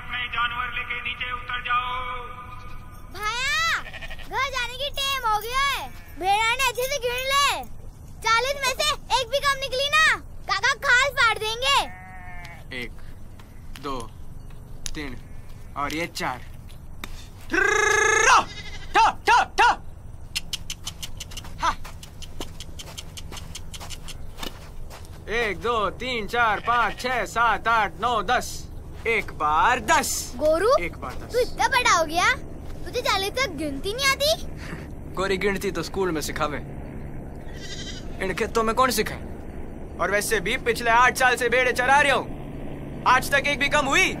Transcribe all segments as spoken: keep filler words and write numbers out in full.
अपने जानवर लेके नीचे उतर जाओ। भाया, घर जाने की टाइम हो गया है। भेड़ा ने अच्छे से गिन ले। चालीस में से एक भी कम निकली ना, काका खाल फाड़ देंगे। एक, दो, तीन और ये चार। ठा ठा ठा। एक, दो, तीन, चार, पाँच, छह, सात, आठ, नौ, दस। एक बार दस। गोरू, एक बार दस। तू इतना बड़ा हो गया, तुझे चालीस तक गिनती नहीं आती? गोरी गिनती तो स्कूल में सिखावे, इनके तो मैं कौन सिखाए? और वैसे भी पिछले आठ साल से भेड़े चरा रही हूँ, आज तक एक भी कम हुई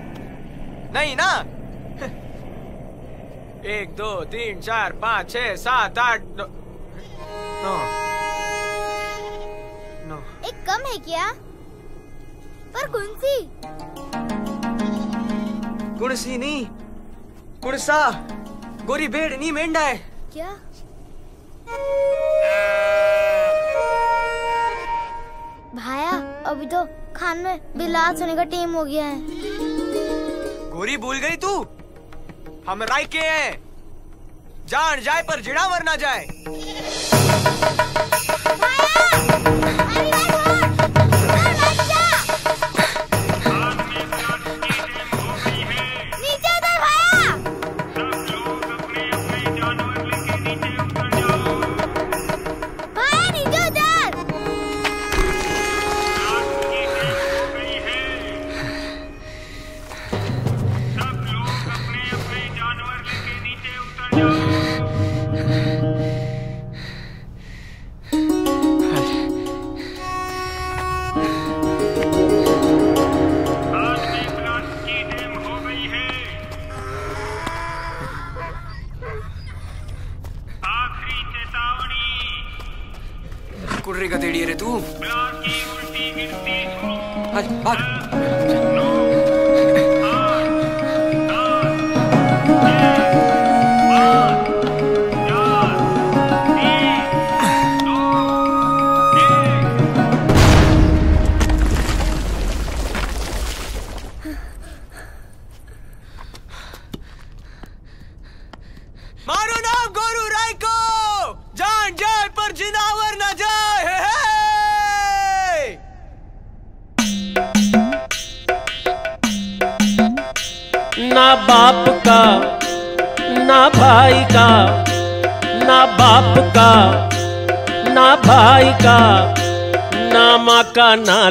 नहीं ना। एक, दो, तीन, चार, पाँच, छह, सात, आठ, नौ, नौ। एक कम है क्या? पर कुंसी कुर्सी नहीं, कुर्सा। गोरी भेड़ नहीं, मेंढा है क्या? भाया, अभी तो खान में बिलास होने का टाइम हो गया है। गोरी भूल गई तू, हम राय के हैं। जान जाए पर जिड़ावर ना जाए।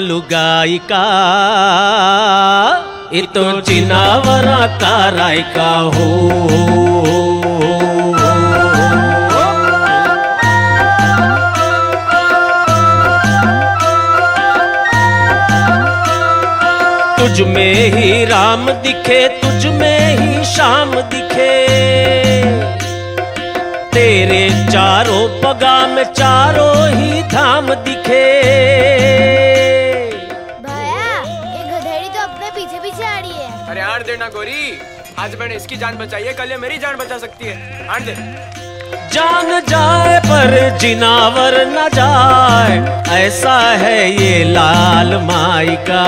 लुगाई का इतो चिनावरा का राय का हो। तुझ में ही राम दिखे, तुझ में ही श्याम दिखे, तेरे चारों पगा में चारों ही धाम दिखे। गोरी, आज मैंने इसकी जान बचाई है, कल ये मेरी जान बचा सकती है। आन दे। जान जाए पर जिनावर न जाए, ऐसा है ये लाल माई का।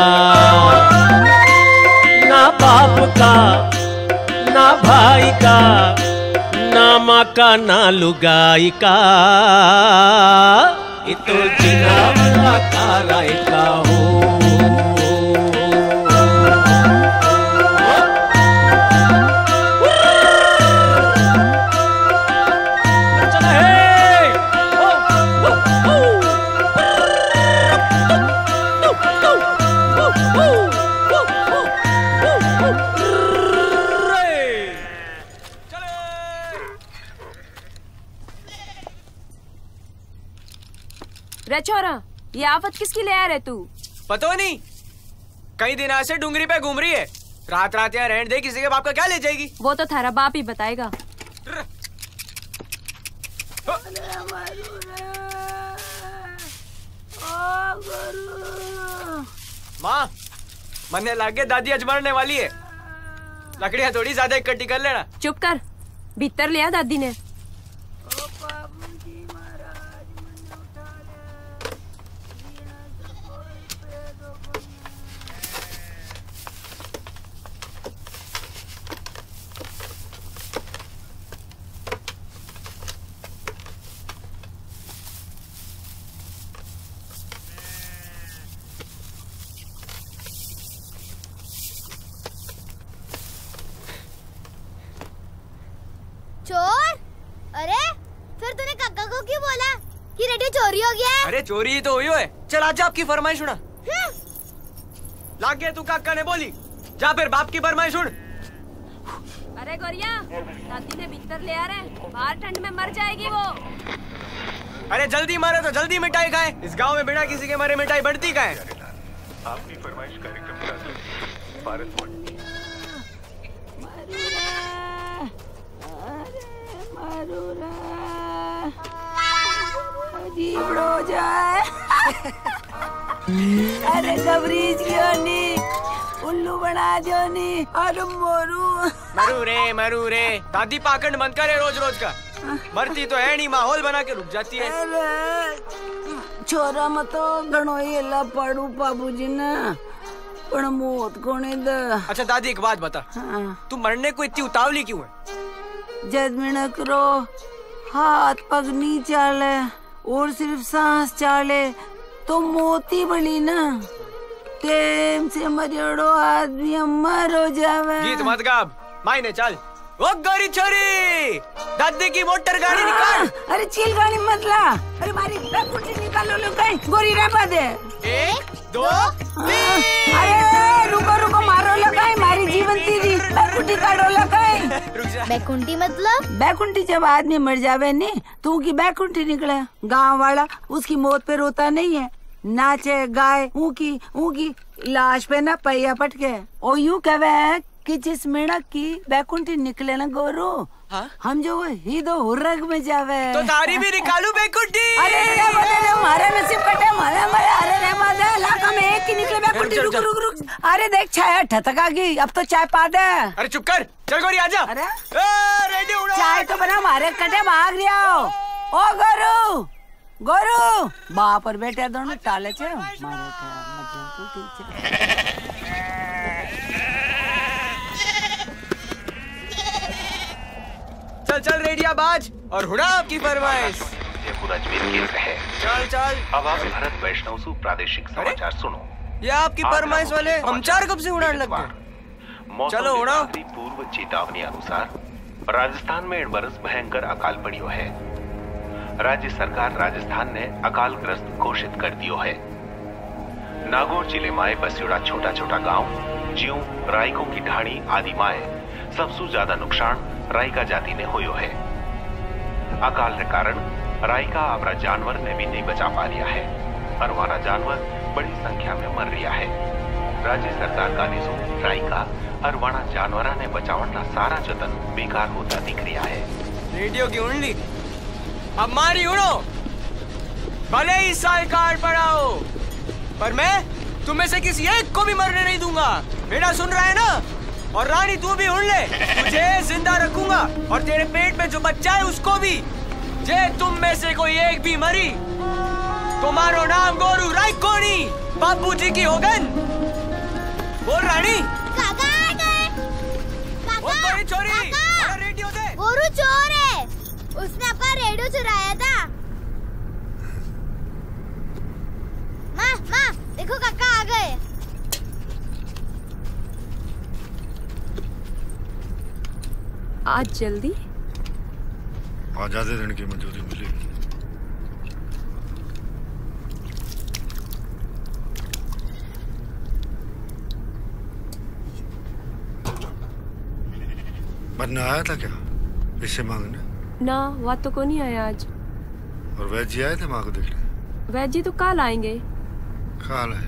ना बाप का, ना भाई का, ना माँ का, ना लुगाई का, इतो जिनावर का राय का हो। चोरा, ये आफत किसकी ले आ रहे तू? पता नहीं, कई दिन से डूंगरी पे घूम रही है। रात रात यहाँ रहने दे, किसी के बाप का क्या ले जाएगी? वो तो थारा बाप ही बताएगा। माँ, मन्ने लागे दादी अजमरने वाली है। लकड़ियाँ थोड़ी ज्यादा इकट्ठी कर लेना। चुप कर, भीतर लिया दादी ने। कि रेडियो चोरी हो गया। अरे चोरी तो हुई है, चल आज आपकी फरमाइश सुना। लागे तू काका ने बोली, जा फिर बाप की फरमाइश सुन। अरे गोरिया, दादी ने भीतर ले आ रहे, बाहर ठंड में मर जाएगी वो। अरे जल्दी मारे तो जल्दी मिठाई खाए, इस गांव में बिना किसी के मारे मिठाई बढ़ती का है। आपकी फरमाइश कार्यक्रम हो जाए। अरे घबरीज क्यों नहीं, उल्लू बना दो नहीं। अरे मोरू मरू रे मरू रे, दादी पाखंड बंद करे रोज रोज का। मरती तो है नहीं, माहौल बना के रुक जाती है। छोरा मत घणो एला पड़ू बाबूजी ने पण मौत कोने द। अच्छा दादी एक बात बता, तू मरने को इतनी उतावली क्यों है? जजमिन करो, हाथ पग नहीं चले और सिर्फ सांस चाले तो मोती बली ना। टेम से मजड़ो आदमी अमर हो जावे। गीत मत गाब, मायने चल। ओ गोरी छोरी, दादी की मोटर गाड़ी निकाल। अरे चील गाड़ी मत ला। अरे मारी कुटी निकालो लो कहीं, गोरी रापा दे। एक दो तीन। अरे रुको रुको, मारो लगाए मारी जीवंती जी, बैकुंठी काढ़ो लगाए। बैकुंठी मतलब? बैकुंठी जब आदमी मर जावे ने तो उनकी बैकुंठी निकले। गांव वाला उसकी मौत पे रोता नहीं है, नाचे गाए उनकी उनकी लाश पे ना पहिया पटके। और यूँ कहवे कि जिस मेढक की बैकुंठी निकले ना गोरो, हाँ? हम जो ही दो हुर्रग में जावे तो तारी भी निकालू बैकुंठी। अरे हमारे नसीब कटे, हमारे हमारे अरे रहमत है इलाका में एक ही निकले बैकुंठी। रुक रुक रुक, अरे देख छाया ठटका गई, अब तो चाय पा दे। अरे चुप कर, चल गोरी आजा। अरे चाय तो बना हमारे कटे भाग लिया। ओ गोरू गोरू, बाप और बेटे दोनों टाले छे चल चल रेडिया बाज और हुड़ा आपकी फरमाइश। चल चल अब आप भारत वैष्णव सु प्रादेशिक समाचार सुनो। ये आपकी फरमाइश वाले हम चार कब से उड़ान लग गए। चलो उड़ाओ। पूर्व चेतावनी अनुसार राजस्थान में बरस भयंकर अकाल पड़ियो है। राज्य सरकार राजस्थान ने अकाल ग्रस्त घोषित कर दियो है। नागौर जिले माए बस्योड़ा छोटा छोटा गाँव जीव रायकों की ढाणी आदि माए सबसे ज्यादा नुकसान रायका जाति ने होयो है। अकाल के कारण रायका अपना जानवर ने भी नहीं बचा पा लिया है और वारा जानवर बड़ी संख्या में मर रिया है। राज्य सरकार का निशुल्क रायका और वाना जानवरा ने बचावना सारा जतन बेकार होता दिख रिया है। रेडियो की उड़ली अब मारी उड़ो, भले ही साल कार पड़ाओ पर मैं तुम्हें से किसी एक को भी मरने नहीं दूंगा। मेरा सुन रहा है ना? और रानी तू भी उड़ ले, तुझे जिंदा रखूंगा और तेरे पेट में जो बच्चा है उसको भी। जे तुम में से कोई एक भी मरी, तुम्हारो नाम गोरू रायकोनी बापू जी की होगन। बोल रानी। काका आ गए। काका, गोरू चोरी। काका रेडियो दे। गोरू चोर है, उसने अपना रेडियो चुराया था। माँ माँ देखो काका आ गए। आज जल्दी आजादी देने की मंजूरी मिली। बनना आया था क्या इससे मांगने? ना वह तो को नहीं आया आज। और वैद्य जी आए थे माँ को देखने? वैद्य जी तो कल आएंगे। कल आए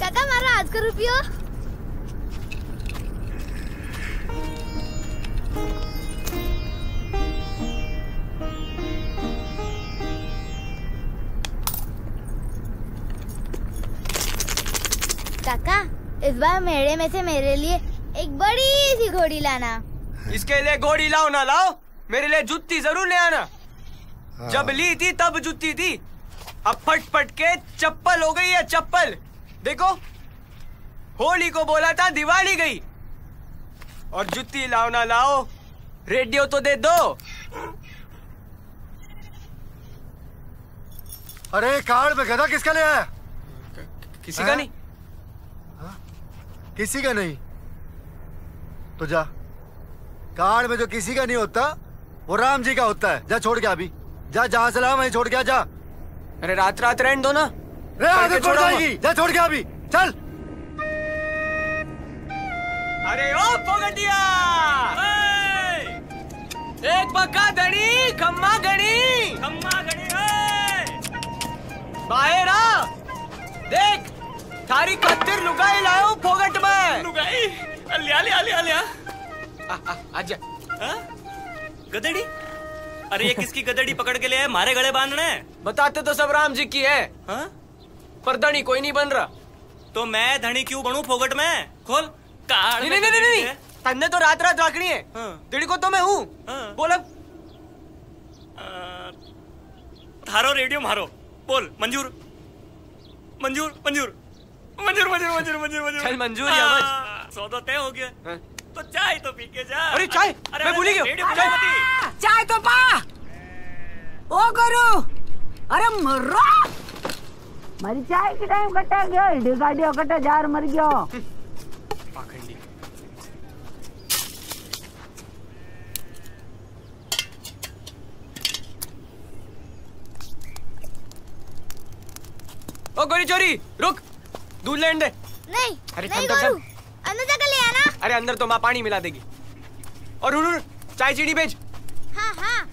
काका मारा आज का रुपया। काका इस बार मेले में से मेरे लिए एक बड़ी सी घोड़ी लाना। इसके लिए घोड़ी लाओ ना लाओ, मेरे लिए जुत्ती जरूर ले आना। हाँ। जब ली थी तब जुत्ती थी, अब फट फट के चप्पल हो गई है चप्पल। देखो होली को बोला था दिवाली गई। और जुत्ती लाओ ना लाओ, रेडियो तो दे दो। अरे कार्ड में गधा किसका ले आया? किसी आ? का नहीं। आ? किसी का नहीं तो जा। कार्ड में जो किसी का नहीं होता वो राम जी का होता है। जा छोड़ के अभी जा, जहाँ से ला वहीं छोड़ के जा। अरे रात रात रहने दो ना, अरे छोड़ जाएगी, जा छोड़ के अभी चल। अरे ओ पोगटिया, एक पक्का गणी खम्मा गणी खम्मा गणी बाहर आ, देख थारी खातिर लुगाई लायो फोगट में। लुगाई लिया लिया लिया लिया आ, आ, आजा गदड़ी। अरे ये किसकी गदड़ी पकड़ के ले आए, मारे गले बांधने? बताते तो सब राम जी की है हा? पर धनी कोई नहीं बन रहा। तो मैं धनी क्यों बनू फोगट में? खोल काड़। नहीं, नहीं, नहीं, नहीं, नहीं। तन्ने तो रात रात राखनी है हाँ। तेरी को तो मैं हूँ हाँ। बोल अब थारो रेडियो मारो। बोल मंजूर मंजूर मंजूर मंजूर मंजूर मंजूर मंजूर मंजूर चल मंजूर या बस। सौदा तय हो गया है? तो चाय तो पी के जा। अरे चाय मैं भूल ही गया। चाय तो पा ओ गुरु। अरे मरो मारी चाय के टाइम कटा गया, हिडी गाड़ियों कटा जार मर गया। पाखंडी ओ गोरी चोरी रुक, दूध लेने दे। नहीं अरे नहीं तो अंदर तक ले आना। अरे अंदर तो माँ पानी मिला देगी। और उड़ उड़ चाय चीनी भेज। हाँ हाँ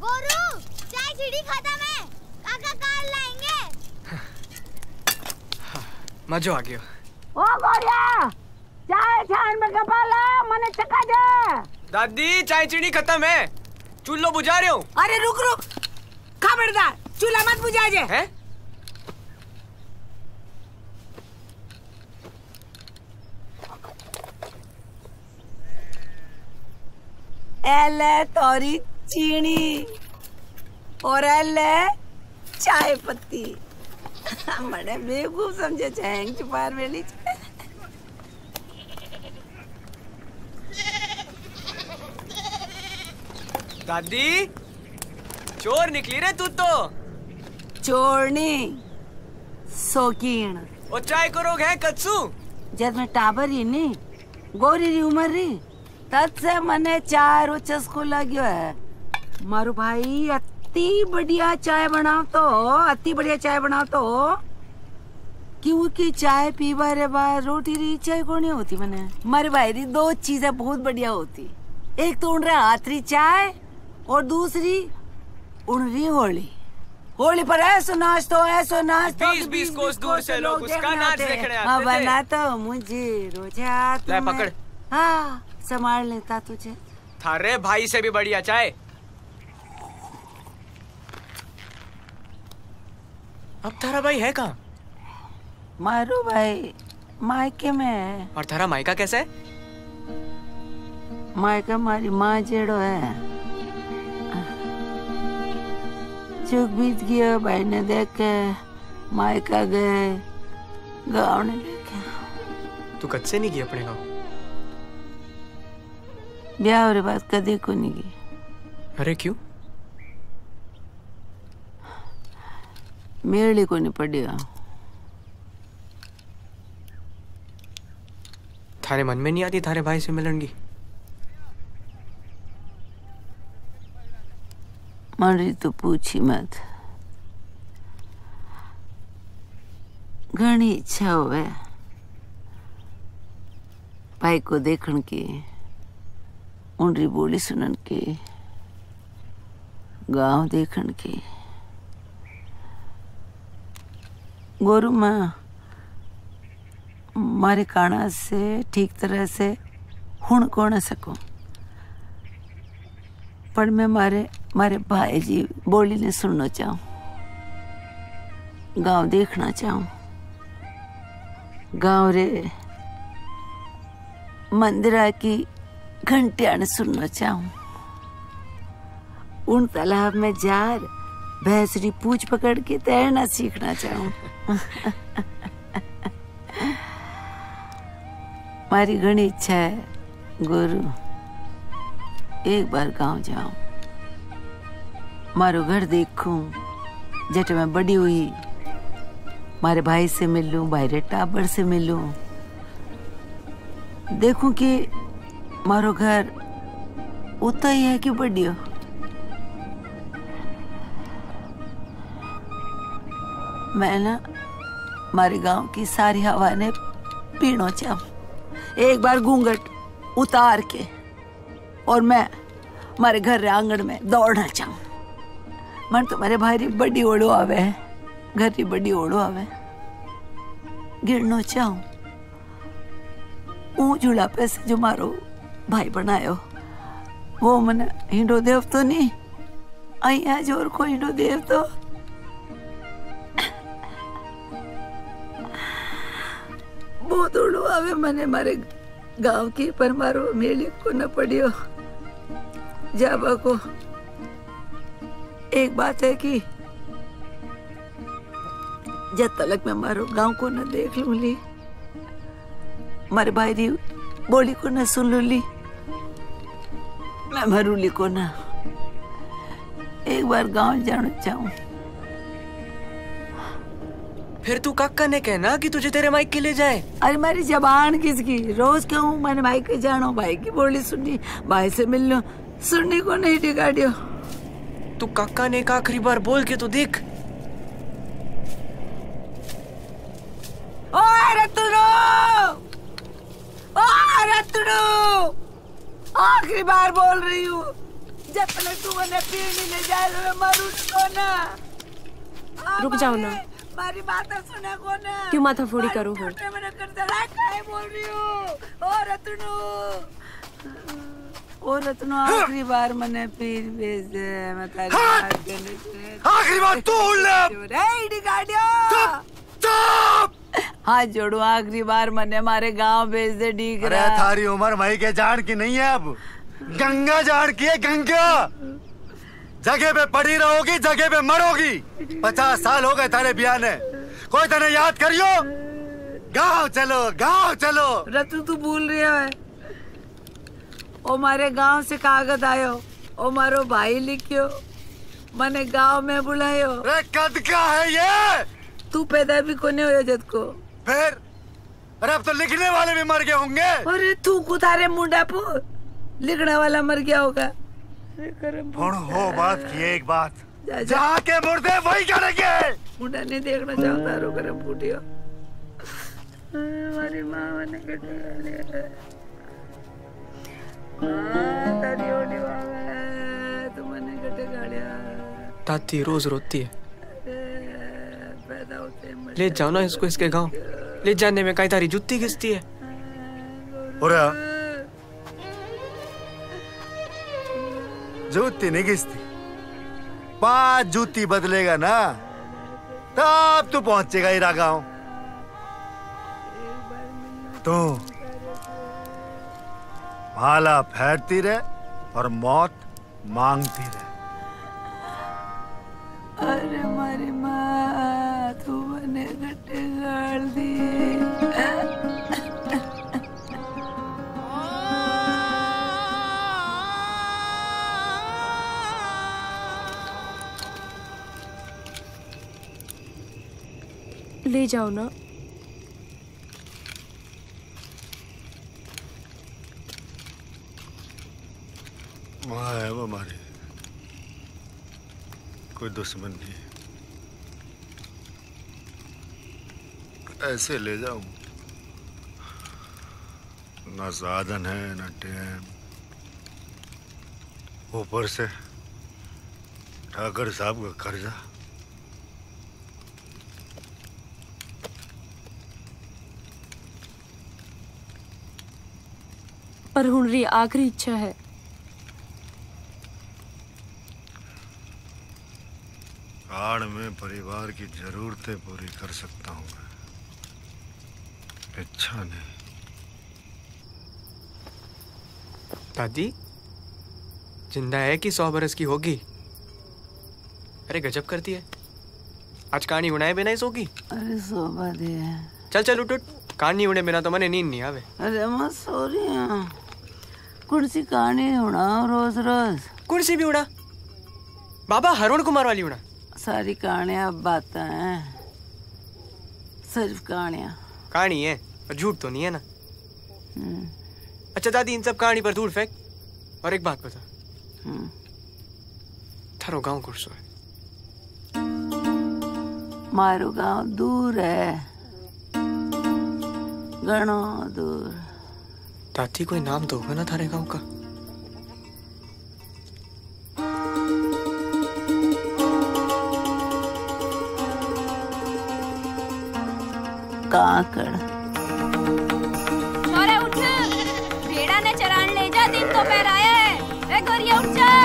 गोरू चाय चीनी खाता मैं, काका काल लाएंगे। मजा आ गया। ओ गोरिया चाय छान में कपाला मने चका दे। दादी चाय चीनी खत्म है, चूल्हा बुझा रहे हो। अरे रुक रुक खबरदार चूल्हा मत बुझा जे। हैं? एले तोरी चीनी और एले चाय पत्ती। बड़े बेवकूफ समझे चैंग छुपार बेली। दादी चोर निकली रे तू तो। चोरनी शौकीन। और चाय करोग है कच्चू। जब मैं टाबर ही नहीं गोरी री उमर री तब से मैंने चाय रो चस्को लग्यो है। मारू भाई अति बढ़िया चाय बनाओ तो अति बढ़िया चाय बनाओ तो क्योंकि चाय पीवा रे बार रोटी री चाय को नहीं होती। मैंने मारे भाई री दो चीजें बहुत बढ़िया होती, एक तो उन रहा हाथरी चाय और दूसरी उनरी होली। होली पर ऐसो नाच तो ऐसो नाच तो बीस बीस कोस दूर से लोग उसका नाच देखने आते थे। बनाता मुझे रोजा पकड़। हाँ संभाल लेता तुझे, थारे भाई से भी बढ़िया चाय। अब थारा भाई है कहाँ? मारू भाई मायके में है। और थारा मायका कैसा है? मायका मारी माँ जेड़ो है। चुक बीत गया भाई ने देखे मायका गए गाँव ने देखे। तू कद से नहीं गई अपने गाँव? ब्याह रे बात कदे को नहीं गई। अरे क्यों? मेरे को नहीं पड़िया। थारे मन में नहीं आती थारे भाई से मिलन की? मारी तो पूछी मत, घनी इच्छा होवे भाई को देखन की, उनरी बोली सुनन की, गांव देखन की। गोरू माँ मारे काना से ठीक तरह से हुण को न सको, पर मैं मारे मारे भाई जी बोली ने सुनना चाहूँ, गांव देखना चाहूँ, गांव रे मंदिरा की घंटिया ने सुनना चाहूँ। उन तालाब में जार भैंसरी पूछ पकड़ के तैरना सीखना चाहूँ। मारी घनी इच्छा है गुरु एक बार गांव जाऊँ, मारो घर देखूं, जट में बड़ी हुई मारे भाई से मिल लूँ, भाईरे टाबर से मिल लूँ, देखूँ कि मारो घर उतना ही है कि बढ़िया। मैं ना मारे गांव की सारी हवा ने पीनो चाहूँ एक बार घूंघट उतार के, और मैं मारे घर आंगन में दौड़ना चाहूँ। मन तुम्हारे भाई री बड़ी ओढ़ो आवे, घर री बड़ी ओढ़ो आवे, गिरनो चाहूँ ऊ जुड़ापे से जो मारो भाई बनायो वो मने हिंडो देव तो नहीं आई आज और कोई हिंडो देव तो बहुत ओढ़ो आवे मने मारे गांव की, पर मारो मेली को न पड़ियो जाबा को। एक बात है कि जब तलक मैं मारो गांव को न देख लूंगी, मारे भाई री बोली को न सुन लूंगी, मैं मरूली को ना एक बार गांव जाना चाहूं। फिर तू काका ने कहना कि तुझे तेरे माइक के ले जाए। अरे मेरी जबान किसकी, रोज कहूं मैंने माइक के जानो, भाई की बोली सुननी, भाई से मिल लो, सुनने को नहीं टिकाडियो। तू काका ने आखिरी बार बोल के तो देख। ओ रतुनो, ओ रतुनो, आखिरी बार बोल रही हूँ, जब तक तू मैंने पीने ले जाए मैं मरूं तो ना। रुक जाओ ना, मेरी बात सुना को ना, क्यों माथा फोड़ी करो हो? मैंने कर दिया क्या बोल रही हूँ। ओ रतुनो, ओ रतुनो, आखिरी बार मैंने पीर भेज दे, मैं तारी बात करने से आखिरी बार तू ले रेडी गाड़ियो। स्टॉप, हाथ जोड़ो, आखिरी बार मैंने हमारे गांव भेज दे डीग रहा। अरे थारी उम्र भाई के जान की नहीं है, अब गंगा जान की है। गंगा जगह पे पड़ी रहोगी, जगह पे मरोगी। पचास साल हो गए थारे बियान है, कोई तने याद करियो। गांव चलो, गांव चलो। रतु तू भूल रही है, ओ मारे गांव से कागज आयो, ओ मारो भाई लिखियो, मने गांव में बुलायो। अरे कद का है ये, तू पैदा भी कोने हो जद को। फिर अरे अब तो लिखने वाले भी मर गए होंगे। अरे तू कुतारे मुंडा पो, लिखने वाला मर गया होगा। हो बात की एक बात, जा, जा। जहाँ के मुर्दे वही करेंगे। मुंडा नहीं देखना चाहता रो करम फूटियो। हमारी माँ ने कहा ताती रोज रोती है, ले जाओ ना इसको इसके गांव। ले जाने में कई तारी जुत्ती घिसती है। जुत्ती नहीं घिसती, पांच जूती बदलेगा ना तब तू पहुंचेगा इरा गांव। तो माला फेरती रहे और मौत मांगती रहे। अरे मारी माँ तू बने गट्टे गाड़ दी। ले जाओ ना, वहाँ है वो हमारे, कोई दुश्मन नहीं। ऐसे ले जाऊं, ना साधन है ना टैम, ऊपर से ठाकर साहब का कर्जा। पर हुनरी आखिरी इच्छा है, आड़ में परिवार की जरूरतें पूरी कर सकता हूँ मैं, इच्छा नहीं। दादी जिंदा है कि सौ बरस की होगी। अरे गजब करती है, आज कहानी उड़ाए बिना ही सोगी। अरे सोबा दे, चल चल उठ उठ, कहानी उड़े बिना तो मैंने नींद नहीं आवे। अरे मैं सो रही हूँ, कुर्सी कहानी उड़ाओ रोज रोज। कुर्सी भी उड़ा बाबा, हरुण कुमार वाली उड़ा। सारी कहानियां बातें हैं, सिर्फ कहानियाँ कहानी है पर झूठ तो नहीं है ना। अच्छा दादी इन सब कहानी पर धूल फेंक और एक बात बता थारो गांव कुरसो है? मारो गांव दूर है घणो दूर। दादी कोई नाम तो होगा ना थारे गांव का? काकड़ छोरा उठ भेड़ा ने चरान ले जा दिन तो पैर आया है। ए गोरिया उठ जा।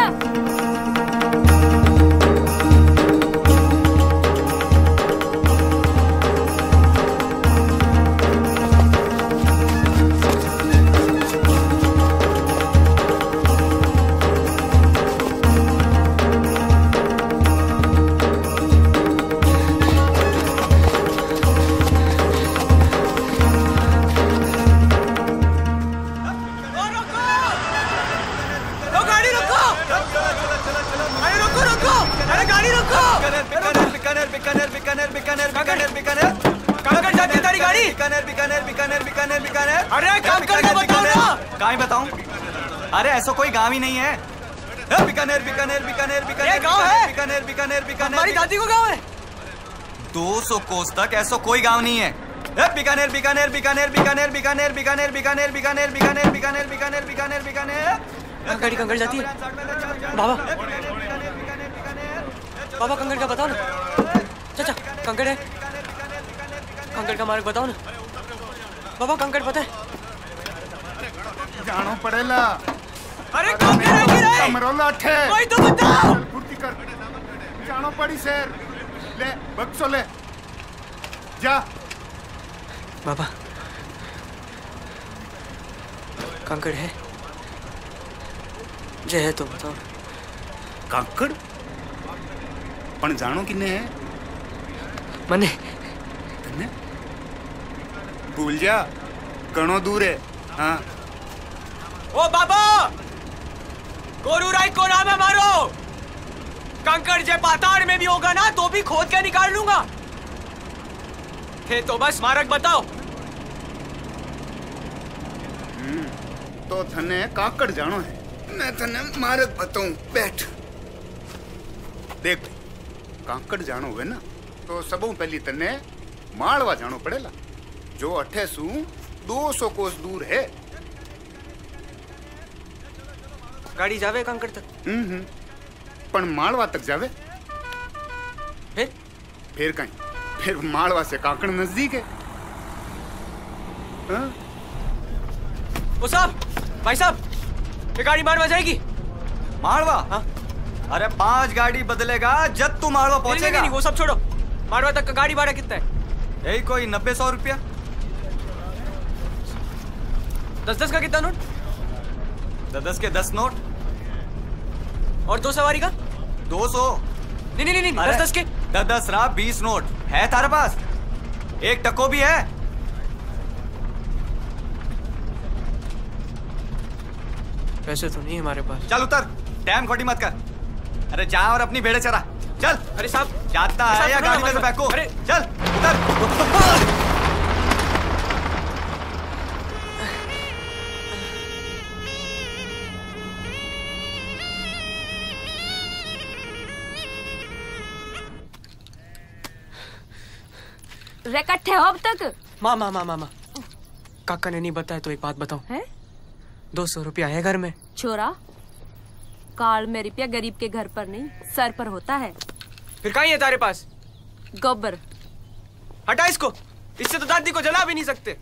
बिकानेर बिकानेर बिकानेर बिकानेर बिकानेर काकड़ जाती तारी गाड़ी। बिकानेर बिकानेर बिकानेर बिकानेर बिकानेर। अरे काम करके बताओ ना। कहाँ बताऊँ? अरे ऐसा कोई गांव ही नहीं है। बिकानेर बिकानेर बिकानेर बिकानेर गांव है। बिकानेर बिकानेर बिकानेर हमारी दादी को गांव है। दो सौ कोस तक ऐसा कोई गांव नहीं है। बिकानेर बिकानेर बिकानेर बिकानेर बिकानेर बिकानेर बिकानेर बिकानेर बिकानेर बिकानेर बिकानेर बिकानेर बिकानेर। गाड़ी कंकड़ जाती है। बाबा बाबा कंकड़ का बताओ ना। चाचा कंकड़ है। कंकड़ का मार्ग बताओ ना बाबा। कंकड़ पता है? जानो पड़ेला। अरे कंकड़ है कि नहीं? कमरोला ठे कोई तो बताओ। पूर्ति कर जानो पड़ी शेर ले बक्सो ले जा। बाबा कंकड़ है जे है तो बताओ। कंकड़ पण जानो किने है? मने तने भूल जा घणो दूर है। हाँ ओ बाबा गोरू राय को नाम है मारो। कंकड़ जे पाताड़ में भी होगा ना तो भी खोद के निकाल लूंगा। थे तो बस मार्ग बताओ। तो थने काकड़ जानो है मैं थने मार्ग बताऊं। बैठ देख काकड़ जानो हुए ना तो सबों पहली तने माड़वा जानो पड़ेला जो अठेसू दो सौ कोस दूर है। गाड़ी जावे कंकड़ तक? हम्म पण माड़वा तक जावे। फिर फिर कहीं फिर माड़वा से कांकड़ नजदीक है। हाँ? ओ साहब भाई साहब ये गाड़ी माड़वा जाएगी। माड़वा? हाँ अरे पांच गाड़ी बदलेगा जब तू माड़वा पहुंचेगा। नहीं वो सब छोड़ो माड़वा तक का गाड़ी भाड़ा कितना है? यही कोई नब्बे सौ रुपया। दस दस का कितना नोट? दस दस के दस नोट। और दो सवारी का? दो सौ। नहीं नहीं नहीं दस दस के दस दस रहा बीस नोट है तारे पास। एक टको भी है। पैसे तो नहीं हमारे पास। चल उतर टाइम खोटी मत कर। अरे जा और अपनी भेड़े चरा चल। अरे साहब जाता है या गाड़ी में बैठो। अरे चल उतर। रेकट है अब तक। मामा मामा मामा काका ने नहीं बताया तो एक बात बताओ है? दो सौ रुपया है घर में। छोरा काल में रुपया गरीब के घर पर नहीं सर पर होता है। फिर कहीं है तारे पास? गोबर। हटा इसको इससे तो दादी को जला भी नहीं सकते।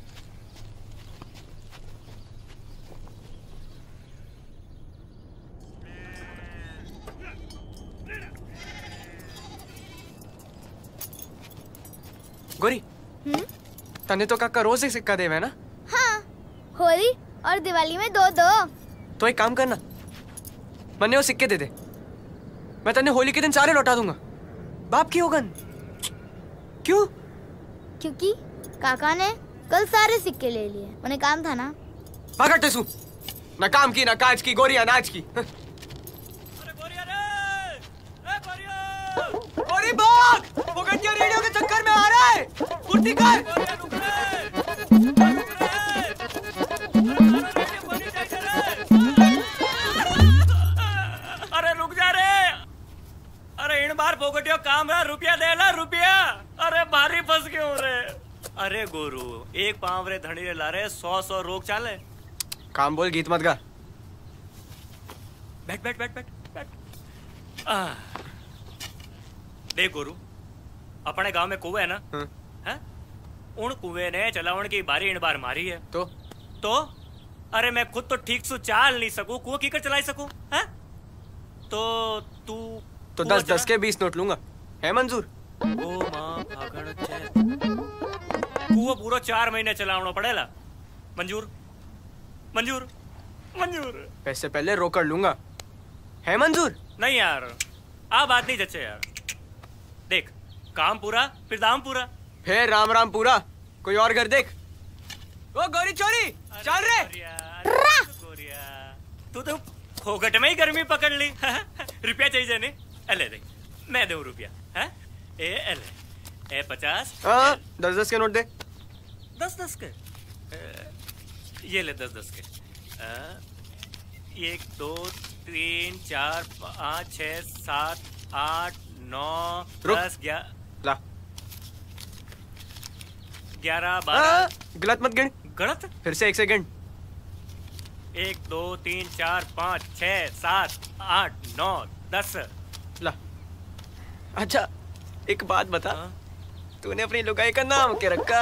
गोरी तने तो काका रोज एक सिक्का देवे ना? हाँ होली और दिवाली में दो दो। तो एक काम करना मने वो सिक्के दे दे मैं तने होली के दिन सारे लौटा दूंगा। बाप की होगन क्यों? क्योंकि काका ने कल सारे सिक्के ले लिए उन्हें काम था ना। पकड़ते सु ना काम की ना काज की गोरिया नाच की। अरे गोरिया रे ए गोरिया गोरी भाग। वो गंजा रेडियो के चक्कर में आ रहा है। अरे रुक जा रे। अरे इन बार फोकटियो काम रहा, रुपया दे ला रुपया। अरे भारी फंस क्यों रे? अरे गोरू एक पांव रे धनी रे लारे सौ सौ रोग चाले। काम बोल, गीत मत गा। बैठ बैठ बैठ बैठ बैठ। आ, देख गोरू अपने गांव में कुएं है ना, हैं? उन कुएं ने चलावन की बारी इन बार मारी है। तो तो अरे मैं खुद तो ठीक से चाल नहीं सकूं, कुआं की कर चलाई सकूं, हैं? तो तू तो दस दस के बीस नोट लूंगा, है मंजूर? ओ मां भागड़ छे, कुआं पूरा चार महीने चलावना पड़ेगा। मंजूर मंजूर मंजूर। पैसे पहले रोकड़ लूंगा, है मंजूर? नहीं यार आ बात नहीं जचे यार। देख काम पूरा फिर दाम पूरा, फिर राम राम पूरा। कोई और घर देख। ओ गोरी चोरी चल रे। गोरिया तू तो फोकट में ही गर्मी पकड़ ली। रुपया चाहिए ने? अले देख मैं दे रुपया, हैं? ए अले ए पचास। हाँ दस दस के नोट दे। दस दस के? ये ले दस दस के। आ, एक दो तीन चार पाँच छ सात आठ नौ दस ग्यारह ला ग्यारह बारह। गलत मत गिन। गलत? फिर से एक से गिन। एक दो तीन चार पाँच छ सात आठ नौ दस। ला। अच्छा एक बात बता, तूने अपनी लुगाई का नाम क्या रखा?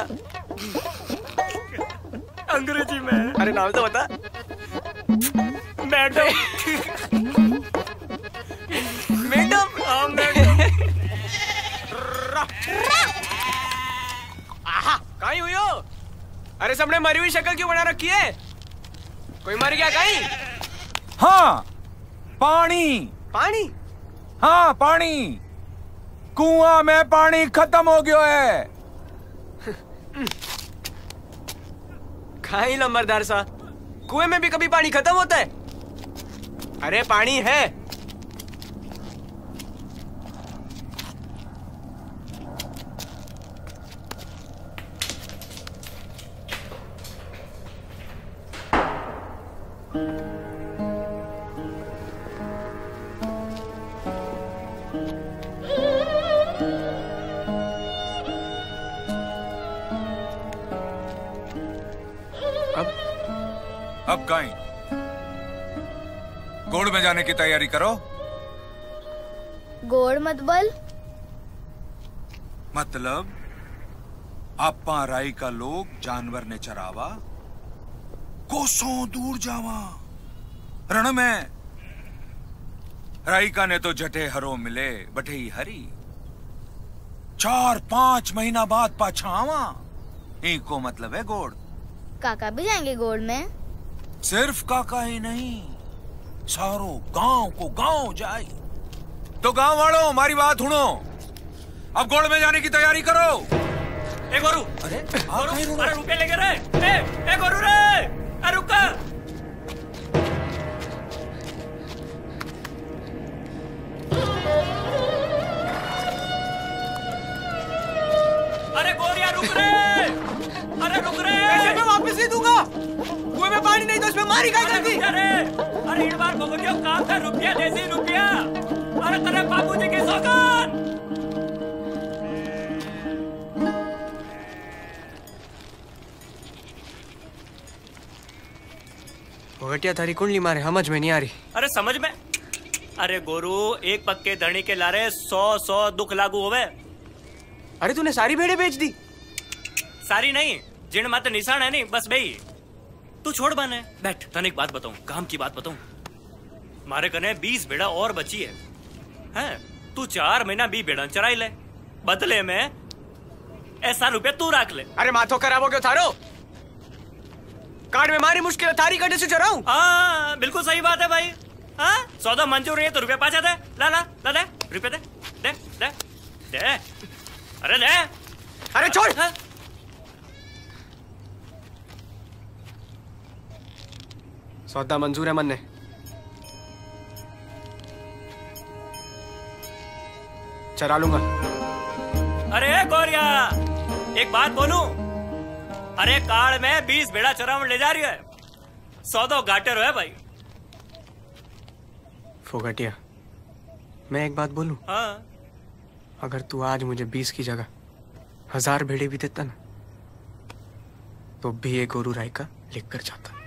अंग्रेजी में? अरे नाम तो बता। मैडम। Madam madam. कहीं हुई हो? अरे सबने मरी हुई शक्ल क्यों बना रखी है? कोई मर गया कहीं? हाँ पानी पानी। हाँ पानी, कुआं में पानी खत्म हो गया है। खाई लंबरदार सा, कुएं में भी कभी पानी खत्म होता है? अरे पानी है। अब गाई गोड़ में जाने की तैयारी करो। गोड़ मतबल? मतलब आपा राई का लोग जानवर ने चरावा, कोसों दूर जावा रण में। राई का ने तो जटे हरो मिले बटे ही हरी, चार पांच महीना बाद पाछावा। इनको मतलब है गोड़। काका भी जाएंगे गोड़ में? सिर्फ काका ही नहीं, सारो गांव को गांव जाए। तो गांव वालों हमारी बात सुनो, अब गोड़ में जाने की तैयारी करो। ए गोरू। अरे अरे रुपये लेके रे। ए ए गोरू रे। अरे रुका। अरे गोरिया रुक रे। अरे रुक रे। पैसे मैं वापस ही दूंगा, कुएं में पानी नहीं तो उसमें मारी खाई जाती। अरे अरे एक बार बोलियो काम था, रुपया देसी रुपया। अरे तेरे बाबू जी की सौगान। भोगटिया थारी कुंडली मारे समझ में नहीं आ रही। अरे समझ में। अरे गोरू एक पक्के धनी के लारे सौ सौ दुख लागू होवे। अरे तूने सारी भेड़े बेच दी? सारी नहीं, जिन मत निशान है नहीं बस भाई। तू छोड़ बने बैठ। तन एक बात बताऊं, काम की बात बताऊं, मारे कने बीस बेड़ा और बची है, हैं? तू चार महीना बी बेड़ा चराई ले, बदले में ऐसा रुपया तू रख ले। अरे माथो खराब हो गयो थारो, कार्ड में मारी मुश्किल है थारी कटे से चराऊं। हाँ बिल्कुल सही बात है भाई। हाँ सौदा मंजूर है तो रुपया पाचा दे। ला ला ला दे रुपया, दे दे दे दे। अरे दे। अरे छोड़। सौदा मंजूर है मन ने। चरा लूंगा। अरे गोरिया एक बात बोलूं, अरे काल में बीस भेड़ा चरावण ले जा रही है, सौदो घाटे रो है भाई। फोगटिया, मैं एक बात बोलूं? हाँ। अगर तू आज मुझे बीस की जगह हजार भेड़े भी देता ना, तो भी एक गोरू राय का लिख कर जाता।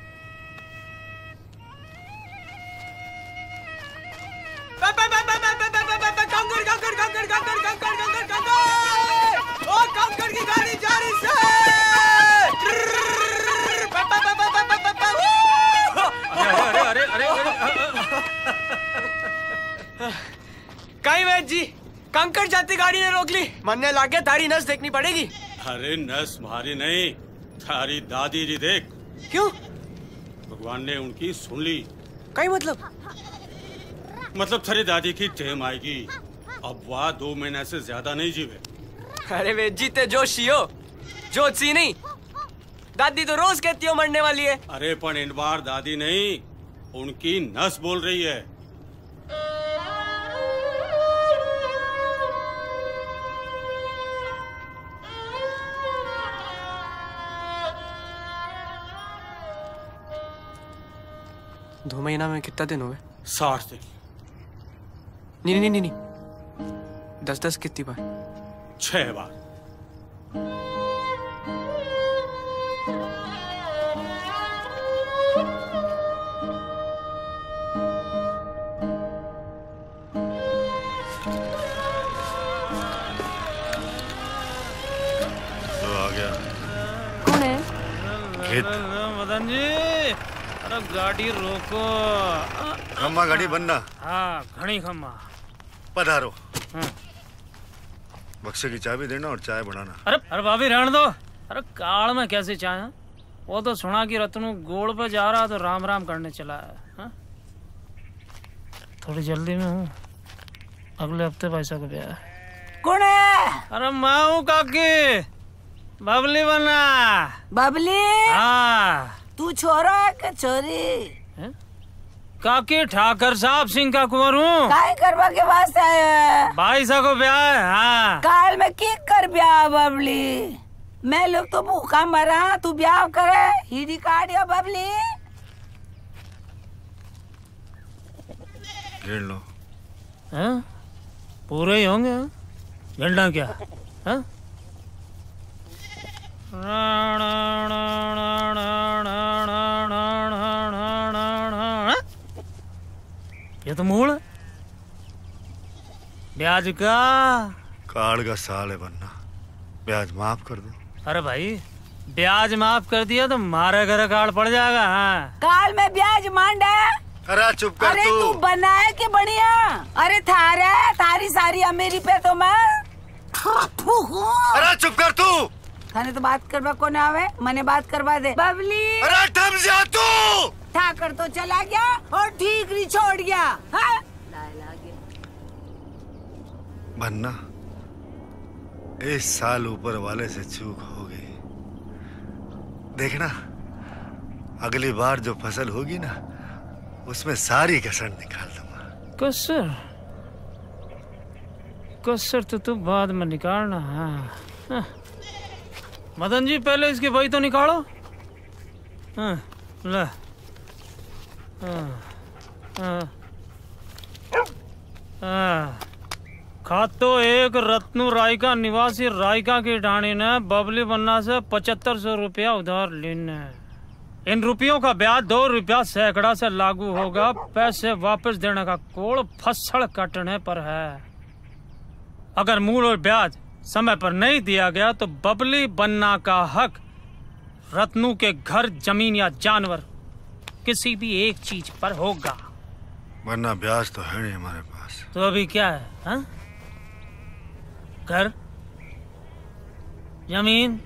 कहीं वैद जी, कंकड़ जाती गाड़ी ने रोक ली। मन्ने लागे तारी नस देखनी पड़ेगी। अरे नस मारी नहीं, तारी दादी जी देख। क्यों? भगवान ने उनकी सुन ली। कहीं मतलब? मतलब थारी दादी की टेम आएगी, अब वह दो महीने से ज्यादा नहीं जीवे। अरे वैद जी ते जोशी हो, जोशी नहीं। दादी तो रोज कहती हो मरने वाली है। अरे पर इन बार दादी नहीं, उनकी नस बोल रही है। दो महीना में कितना दिन हो गए? साठ दिन। नहीं नहीं नहीं नहीं, दस दस कितनी बार? छह बार। तो आ गया। कौन है? मदन जी, गाड़ी रोको। खम्मा गाड़ी बनना। हाँ, घनी खम्मा। पधारो। बक्से की चाबी देना और चाय बनाना। अरे अरे भाभी रहने दो, अरे काल में कैसी चाय है? वो तो सुना कि रतनू गोड़ पे जा रहा तो राम राम करने चला है। हा? थोड़ी जल्दी में हूँ, अगले हफ्ते भाई साहब का ब्याह है। कौन है? अरे मैं हूँ काकी, बबली बना। बबली? हाँ। तू छोरा है कि छोरी? काकी ठाकर साहब सिंह का कुंवर हूँ। काय करवा के वास्ते आया है? भाई साहब को ब्याह है। हाँ। काल में की कर ब्याह बबली? मैं लोग तो भूखा मरा, तू ब्याह करे हीरी काटियो बबली। गिन लो। हाँ? पूरे ही होंगे। गिनना क्या? हाँ? ये तो मूल ब्याज का कार्ड का साल है बनना, ब्याज माफ कर दो। अरे भाई ब्याज माफ कर दिया तो मारे घर कार्ड पड़ जाएगा। हाँ। कार्ड में ब्याज मांड है। अरे चुप कर। अरे तू बनाया कि बढ़िया। अरे थारा थारी सारी अमेरी पे तो मैं। अरे चुप कर तू, थाने तो बात करवा को ना आवे, मने बात करवा दे बबली। अरे थम जा तू। ठाकर तो चला गया और ठीकरी छोड़ गया। हाँ? बन्ना, इस साल ऊपर वाले से चूक हो गई। देखना अगली बार जो फसल होगी ना, उसमें सारी कसर निकाल दूंगा। कसर कसर तो तू बाद में निकालना। हाँ, हाँ। मदन जी पहले इसकी वही तो निकालो। हाँ, ले। हाँ, हाँ, हाँ। खातो एक रत्नू रायका निवासी रायका की ढाणी ने बबली बन्ना से पचहत्तर सौ रुपया उधार लेने। इन रुपयों का ब्याज दो रुपया सैकड़ा से लागू होगा। पैसे वापस देने का कोड़ फसल काटने पर है। अगर मूल और ब्याज समय पर नहीं दिया गया तो बबली बन्ना का हक रत्नू के घर, जमीन या जानवर किसी भी एक चीज पर होगा। वरना ब्याज तो है नहीं हमारे पास। तो अभी क्या है? हा? घर, जमीन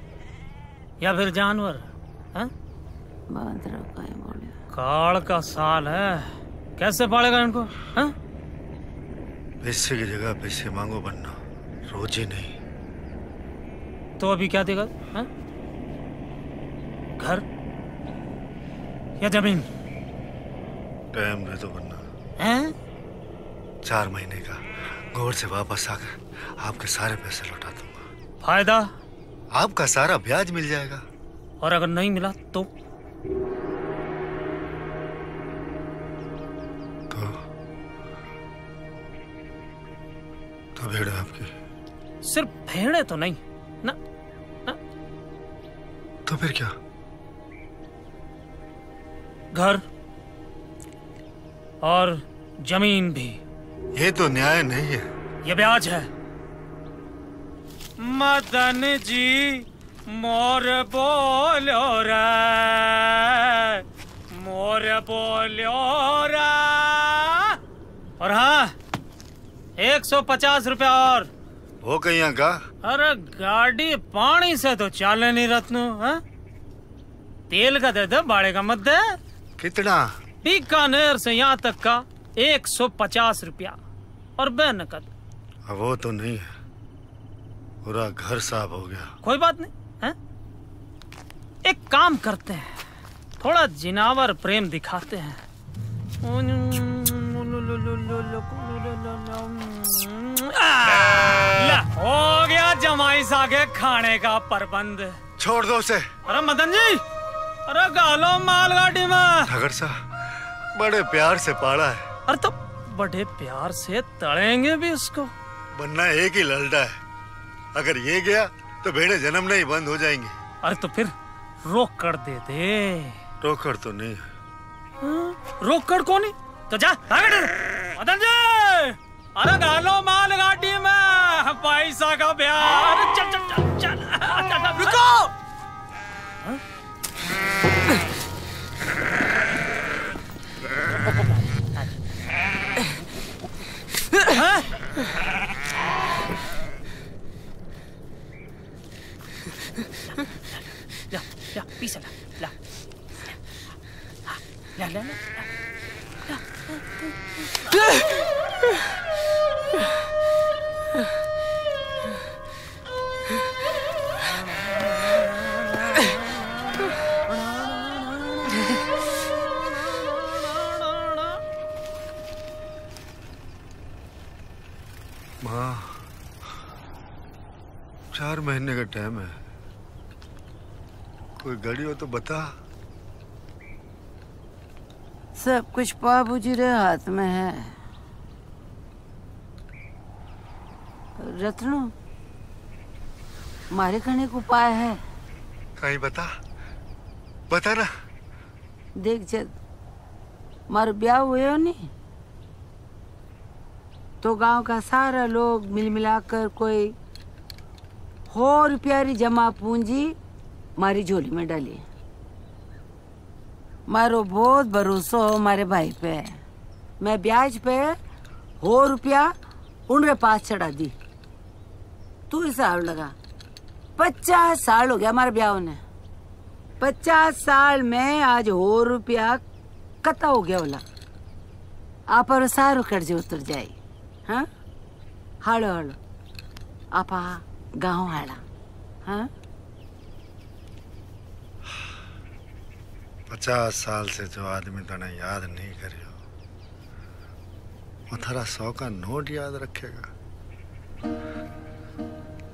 या फिर जानवर? काल का साल है, कैसे पड़ेगा इनको? पैसे की जगह पैसे मांगो बन्ना, रोजी नहीं। तो अभी क्या देगा? हा? घर या जमीन? टाइम दे दो बन्ना। हैं? चार महीने का। गौर से वापस आकर आपके सारे पैसे लौटा दूंगा। फायदा? आपका सारा ब्याज मिल जाएगा। और अगर नहीं मिला तो तो, तो भेड़ है आपकी। सिर्फ भेड़ तो नहीं ना, ना तो फिर क्या? घर और जमीन भी। ये तो न्याय नहीं है, ये ब्याज है। मदन जी मोर बोलो रे, मोर बोलो रे। और हाँ, एक सौ पचास रुपया और। वो कहीं का? अरे गाड़ी पानी से तो चाले नहीं रत्नू। हाँ, तेल का दे दे, बाड़े का मत दे। कितना? बीकानेर से यहाँ तक का एक सौ पचास रुपया और बेनकद। वो तो नहीं है, पूरा घर साफ हो गया। कोई बात नहीं है? एक काम करते हैं, थोड़ा जिनावर प्रेम दिखाते हैं। ला, हो गया जमाई सागे खाने का प्रबंध। छोड़ दो उसे। अरे मदन जी, अरे गालो मालगाड़ी में। नगर साहब बड़े प्यार से पाला है। अरे तो बड़े प्यार से तड़ेंगे भी उसको। बनना एक ही ललड़ा है, अगर ये गया तो भेड़े जन्म नहीं बंद हो जाएंगे। अरे तो फिर रोकड़ दे दे। रोकड़ तो नहीं है। रोकड़ को नहीं तो जा। मदन जी, अरे डालो माल गाड़ी में पैसा का प्यार। चल चल चल चल, चल। रुको। हाँ? ला ला पीछे ला ला ला ला ला। माँ, चार महीने का टाइम है, कोई गाड़ी हो तो बता। सब कुछ बाबूजी के हाथ में है। रत्नू, मारे खाने को उपाय है कहीं? बता बता ना। देख जद मारो ब्याह हुए हो नहीं तो गांव का सारा लोग मिल मिलाकर कोई हो रुपयारी जमा पूंजी मारी झोली में डाली। मारो बहुत भरोसा हो मारे भाई पे, मैं ब्याज पे हो रुपया उनके पास चढ़ा दी। तू हिसाब लगा, पचास साल हो गया हमारे ब्याह ने। पचास साल में आज हो रुपया कता हो गया होला। आप और सारो कर्जे उतर जाए। हाँ, हालो हालो आपा गाँव हाड़ा। हाँ, पचास साल से जो आदमी तने याद नहीं करियो वो थारा सौ का नोट याद रखेगा।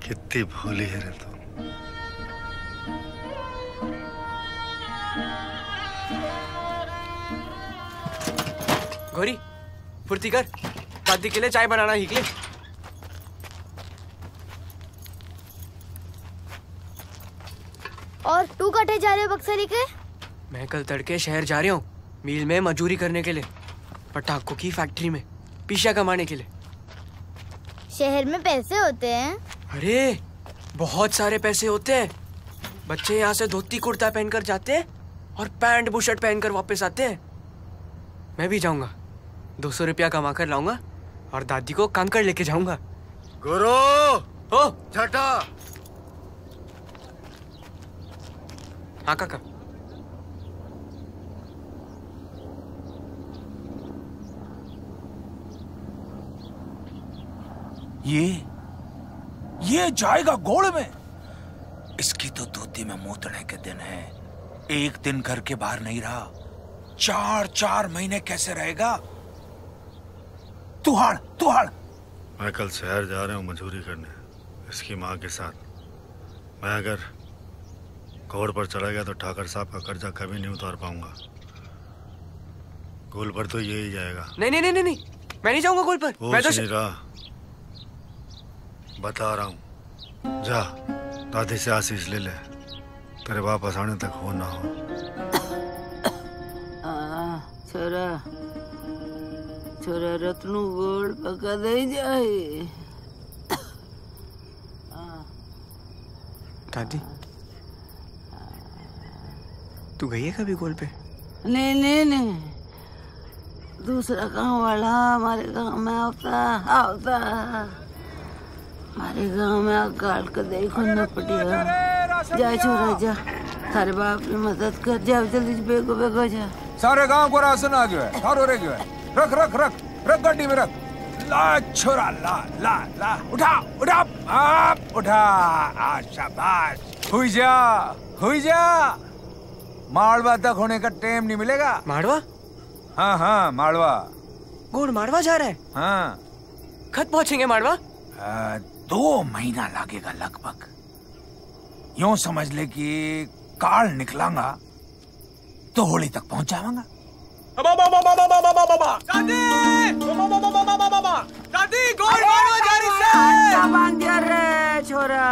कितनी भोली है रे तू। गोरी फुर्ती कर, शादी के लिए चाय बनाना ही के। और तू कटे जा रहे बक्से लेके? मैं कल तड़के शहर जा रहा हूँ, मील में मजदूरी करने के लिए, पटाखों की फैक्ट्री में पिशा कमाने के लिए। शहर में पैसे होते हैं? अरे बहुत सारे पैसे होते हैं। बच्चे यहाँ से धोती कुर्ता पहनकर जाते हैं और पैंट बुशर्ट पहनकर वापस आते हैं। मैं भी जाऊँगा, दो सौ रुपया कमा कर लाऊंगा और दादी को कंकड़ लेके जाऊँगा। गुरु ओ छठा। हाँ काका। ये ये जाएगा गोड़ में। इसकी तो धोती में मोतने के दिन है। एक दिन घर के बाहर नहीं रहा, चार चार महीने कैसे रहेगा? तुहाड़ तुहाड़। मैं कल शहर जा रहा हूँ मजदूरी करने, इसकी माँ के साथ। मैं अगर घोड़ पर चला गया तो ठाकर साहब का कर्जा कभी नहीं उतार पाऊंगा। गोल पर तो यही जाएगा। नहीं नहीं नहीं नहीं मैं नहीं जाऊंगा गोल पर। मैं तो नहीं रहा, बता रहा हूँ। जा दादी से आशीष ले ले, तेरे वापस आने तक हो ना हो। छोरा छोरा रत्नू गोड़ पका दे जाए। दादी तू गई है कभी गोल पे? नहीं नहीं नहीं, दूसरा गाँव वाला हमारे गाँव में होता होता हमारे गाँव में गाल का देखो न पड़ेगा। जा छोरा जा, सारे बाप की मदद कर, जाओ जल्दी बेगो बेगो जा। सारे गांव को राशन आ गया है, सारो रे गया है। रख रख रख रख गड्डी में रख। ला छोरा ला ला ला, उठा उठा आप उठा। आ शाबाश, हुई जा हुई जा। माड़वा तक होने का टाइम नहीं मिलेगा। माड़वा? हाँ हाँ माड़वा। गोड़ माड़वा जा रहा है? हाँ। खत पहुँचेंगे माड़वा? आ, दो महीना लगेगा लगभग। यूँ समझ ले कि काल निकलांगा तो होली तक पहुँच जावांगा। दादी दादी गोड़ माड़वा जा रही। छोरा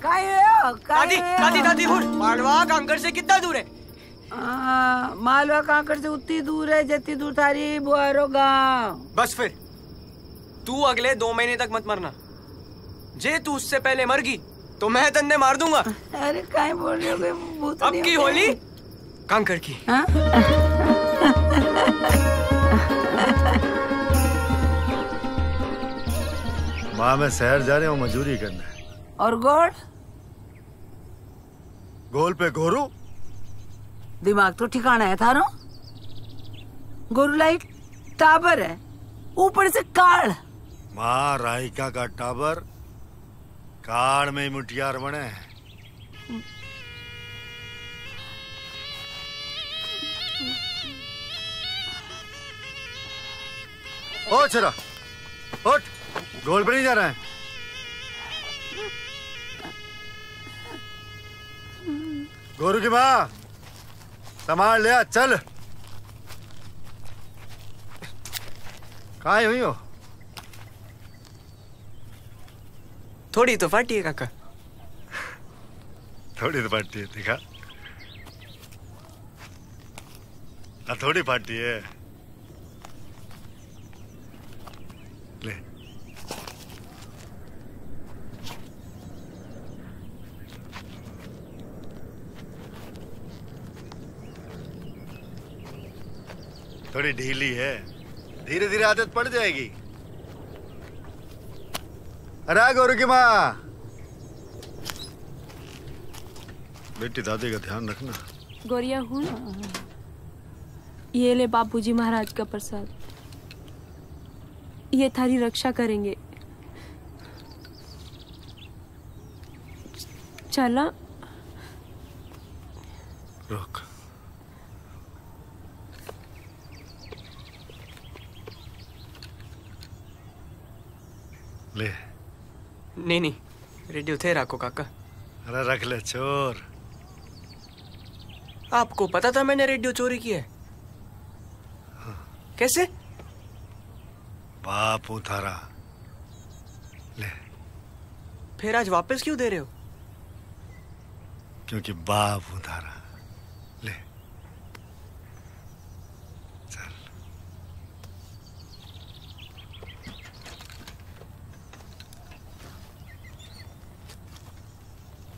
दादी दादी दादी माड़वा कांकर से कितना दूर है? आ, मालवा कांकड़ से उतनी दूर है जितनी दूर थारी बुआरो गांव। बस फिर तू अगले दो महीने तक मत मरना। जे तू उससे पहले मर गई तो मैं तन्ने मार दूंगा। अरे काय बोल रहे हो? अब की होली कांकड़ की। माँ मैं शहर जा रहा हूँ मजदूरी करने। और गोड़ गोल पे घोरू? दिमाग तो ठिकाना है थारो। गोरू लाइट टावर है, ऊपर से काल। माँ रायका का टावर काल में मुठियार बने है। ओ छोरा उठ, गोल पर नहीं जा रहा है। गोरू की माँ संभाल लिया। चल कहाँ हुई हो? थोड़ी तो फाटी है काका। थोड़ी तो फाटी है, देखा ना? थोड़ी फाटी है। ले थोड़ी ढीली है, धीरे धीरे आदत पड़ जाएगी। अरे गोरू की माँ। बेटी दादी का ध्यान रखना। गोरिया हूँ, ये ले बापूजी महाराज का प्रसाद, ये थारी रक्षा करेंगे। चला रुक। ले। नहीं नहीं रेडियो थे राखो काका। अरे रख ले चोर। आपको पता था मैंने रेडियो चोरी की है? हाँ। कैसे? बाप उतारा। ले। फिर आज वापस क्यों दे रहे हो? क्योंकि बाप उतारा। ले चल।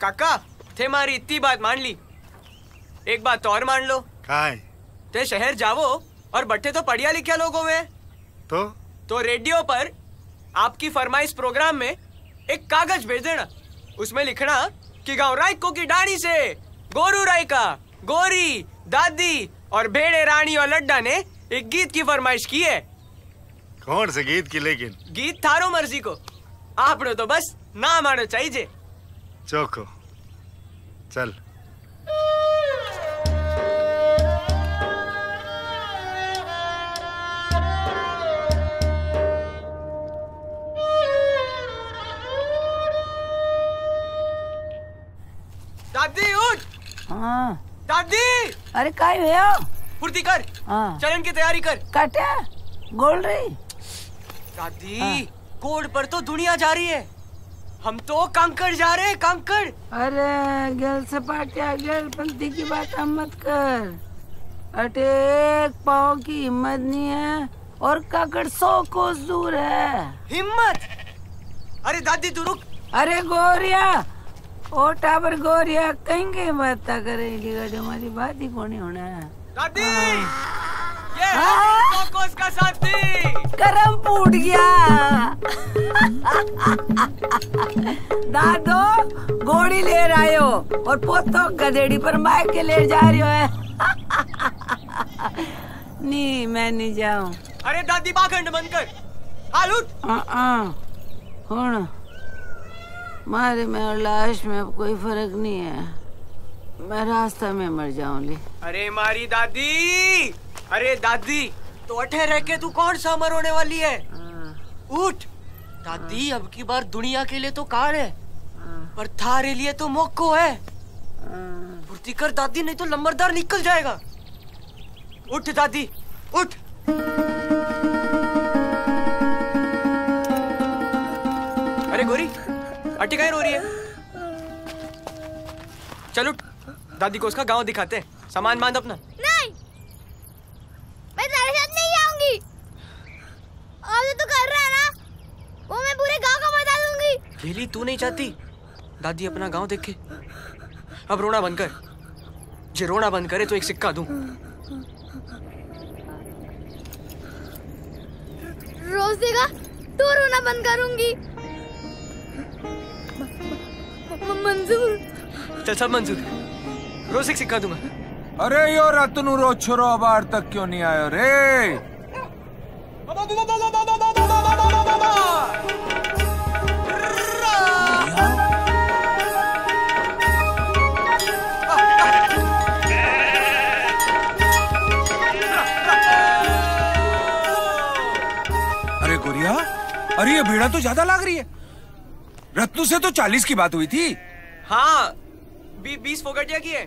काका थे मारी इतनी बात मान ली, एक बात और मान लो। काय? ते शहर जावो और बट्टे तो पढ़िया लिखा लोगों में। तो तो रेडियो पर आपकी फरमाइश प्रोग्राम में एक कागज भेज देना, उसमें लिखना कि गाँव रायको की डाणी से गोरू रायका, गोरी दादी और भेड़े रानी और लड्डा ने एक गीत की फरमाइश की है। कौन से गीत की? लेकिन गीत थारो मर्जी को, आपने तो बस ना मानो चाहिए। चोको चल। दादी उठ। हाँ दादी। अरे काय भैया पूर्ति कर। हाँ चरण की तैयारी कर। काटा गोल रही दादी। हाँ। कोड पर तो दुनिया जा रही है, हम तो कांकड़ जा रहे हैं कांकड़। अरे गल सपाटिया गल पंथी की बात मत कर। अटेक पाओ की हिम्मत नहीं है और कांकड़ सौ कोस दूर है। हिम्मत? अरे दादी तू रुक। अरे गोरिया ओ टावर गोरिया कहेंगे बात करेगी हमारी बात ही कोनी होना है दादी। ये सौ कोस का साथी करम फूट गया। दादो घोड़ी ले रहे हो और पोतो गधेड़ी पर माइक के ले जा रहे हो। नहीं मैं नहीं जाऊं। अरे दादी बाखंड बंद कर। हाल उठ। हूं मारे में और लाश में अब कोई फर्क नहीं है, मैं रास्ता में मर जाऊं ले। अरे मारी दादी, अरे दादी तो अठे रह के तू कौन सा अमर होने वाली है। उठ दादी, अब की बार दुनिया के लिए तो कार है पर थारे लिए तो मौको है। फुर्ती कर दादी नहीं तो लंबरदार निकल जाएगा। उठ दादी उठ। अरे गोरी अटी कहीं रो रही है। चल उठ, दादी को उसका गांव दिखाते हैं। सामान बांध अपना। नहीं मैं तेरे साथ नहीं जाऊंगी। और तो कर रहा है ना वो मैं पूरे गांव को बता दूंगी। खेली तू नहीं चाहती दादी अपना गांव देखे। अब रोना बंद कर, जे रोना बंद करे तो एक सिक्का दूं। रोज देगा तो रोना बंद करूंगी। मंजूर? चल सब मंजूर, रोज एक सिक्का दूंगा। अरे यो रतनू रोज छोरो बार तक क्यों नहीं आयो रे? अरे ये भीड़ा तो ज्यादा लग रही है। रत्नू से तो चालीस की बात हुई थी। हाँ बी, बीस फोगटिया की है।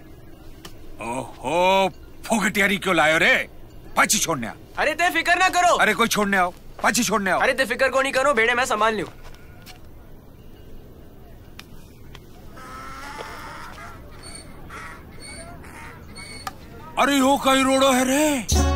ओहो फोगटियारी क्यों लायो रे? पाची छोड़ने आ। अरे ते फिकर ना करो। अरे कोई छोड़ने आओ, पाची छोड़ने आओ। अरे ते फिकर को नहीं करो, भेड़े मैं संभाल लूं। अरे यो कई रोड़ो है रे।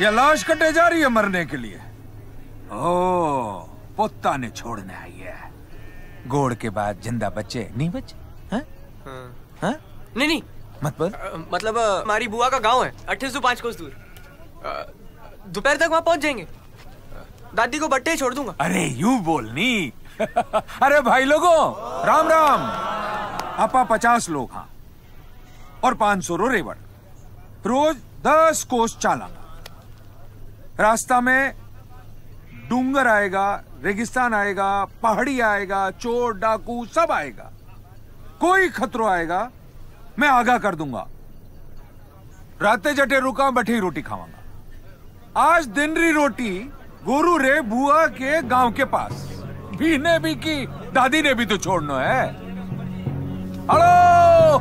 ये लाश कटे जा रही है मरने के लिए। ओ पोता ने छोड़ने आई है। गोड़ के बाद जिंदा बच्चे नहीं बच्चे। हा? हा? नहीं नहीं मत बोल। मतलब हमारी बुआ का गांव है अट्ठे सौ पांच कोस दूर। दोपहर तक वहां पहुंच जाएंगे। दादी को बट्टे छोड़ दूंगा। अरे यूं बोलनी। अरे भाई लोगों राम राम। आपा पचास लोग हाँ और पांच सौ रो रेवड़। रोज दस कोस चालांगा। रास्ता में डूंगर आएगा, रेगिस्तान आएगा, पहाड़ी आएगा, चोर डाकू सब आएगा। कोई खतरो आएगा मैं आगाह कर दूंगा। राते जटे रुका बैठी रोटी खावांगा। आज दिन री रोटी गोरू रे बुआ के गांव के पास। भी ने भी की दादी ने भी तो छोड़ना है। हलो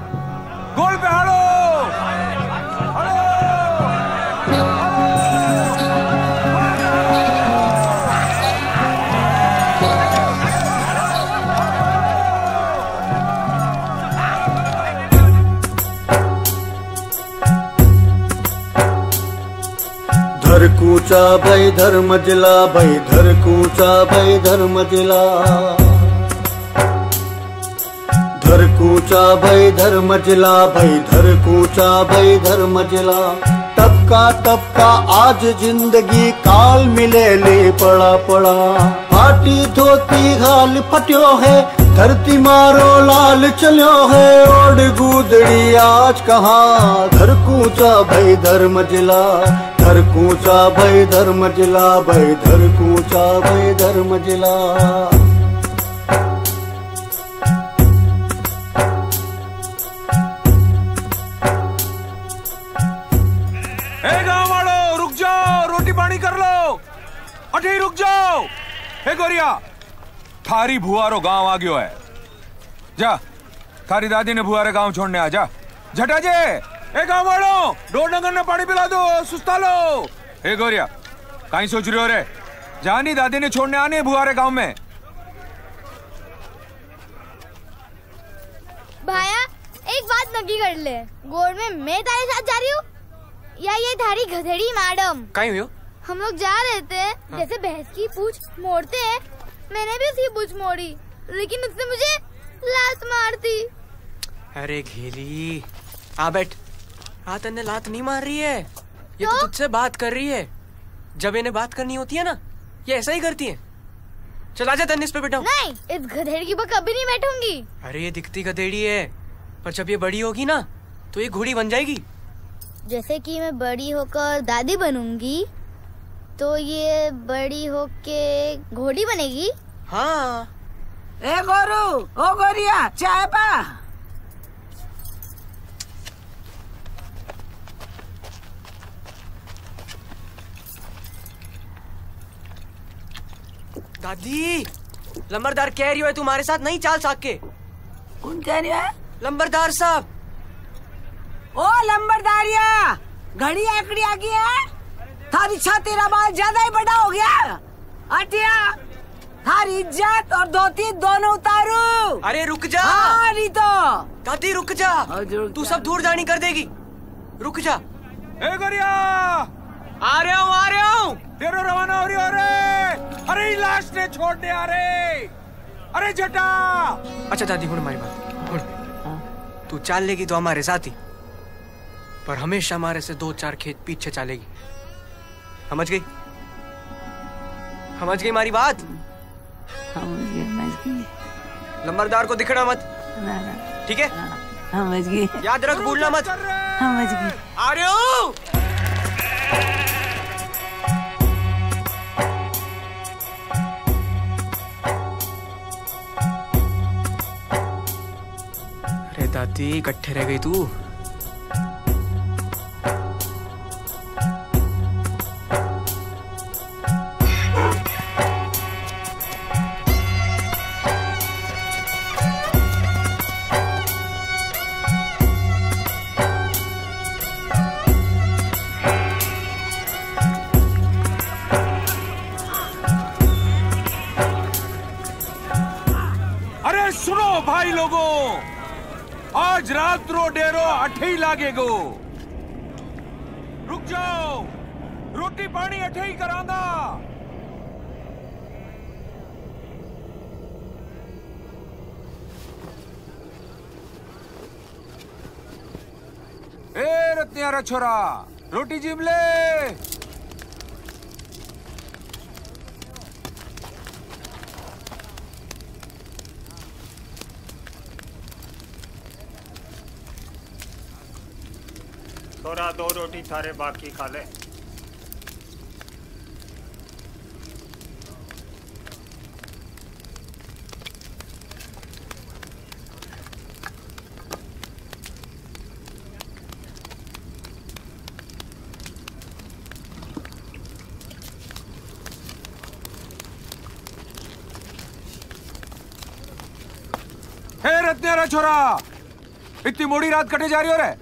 गोल पे हलो हलो। धर कूचा भई धर्म जिला भई धर कूचा भई धर्म जिला धर कूचा भई धर्म जिला भई धर कूचा भई धर्म जिला। टपका टपका आज जिंदगी काल मिले ले पड़ा पड़ा। फाटी धोती घाल फट्यो है धरती मारो लाल चलो है। ओढ़ गुदड़ी आज कहाँ धर कूचा भई धर्म जिला धर कूचा भई धर्म जिला भई धर कूचा भई धर्म जिला। हे गोरिया, थारी भुआरो गांव आ गयो है। जा, थारी दादी ने भुआरे गांव छोड़ने आ जा। झटा जे, ए गांव वालों, डोर नंगर ने पानी पिला दो, सुस्ता लो। हे गोरिया, कहीं सोच रहे हो रे? जानी दादी ने छोड़ने आने भुआरे गांव में। भाया, एक बात नक्की कर ले, गोड़ में मैं तारे साथ जा रही हूँ या ये थारी गधेड़ी मैडम? कहीं हुई हो? हम लोग जा रहे थे, हाँ। जैसे भैंस की पूछ मोड़ते हैं, मैंने भी उसकी पूछ मोड़ी, लेकिन उसने मुझे लात मार दी। अरे घेली, आ बैठ। हाँ, तन्ने लात नहीं मार रही है, ये तो तुझसे बात कर रही है। जब इन्हें बात करनी होती है ना, ये ऐसा ही करती है। चला जा, तन्ने इस पे बैठा। नहीं, इस गधेड़ी की पर कभी नहीं बैठूंगी। अरे ये दिखती गधेड़ी है, पर जब ये बड़ी होगी ना तो ये घोड़ी बन जाएगी। जैसे कि मैं बड़ी होकर दादी बनूंगी तो ये बड़ी होके घोड़ी बनेगी। हाँ। ए गोरू, ओ गोरिया, चाय पा। दादी, लंबरदार कह रही हो तुम्हारे साथ नहीं चाल साक के। कौन कह रही है? लंबरदार साहब। ओ लंबरदारिया, घड़ी आकड़ी आ गई है। थारी छाती रा बाल ज्यादा ही बड़ा हो गया। अटिया, थारी इज्जत और धोती दोनों उतारू। अरे रुक जा। हाँ नहीं तो। दादी रुक जा, तू सब दूर जानी कर देगी। रुक जा। ए गोरिया, आ रहा हूँ आ रहा हूँ। तेरो रवाना हो रही हो रे। अरे लाश ने छोड़ने आ रहे। अरे जटा। अच्छा दादी, गुण हमारी बात गुण। तू चाल लेगी तो हमारे साथ ही, पर हमेशा हमारे से दो चार खेत पीछे चलेगी। समझ गई? समझ गई हमारी बात? समझ गई, समझ गई। लंबरदार को दिखना मत। ना ना। ठीक है? समझ गई। याद रख, भूलना मत। समझ गई। आ रहे हो? अरे दादी, इकट्ठे रह गई तू। लागेगो, रुक जाओ, रोटी पानी अठे ही कराऊंगा। ए रत्नियारा छोरा, रोटी जीम ले। थोड़ा दो रोटी थारे बाकी खा ले। हे रत्नेरा छोरा, इतनी मोड़ी रात कटे जा रही हो रे।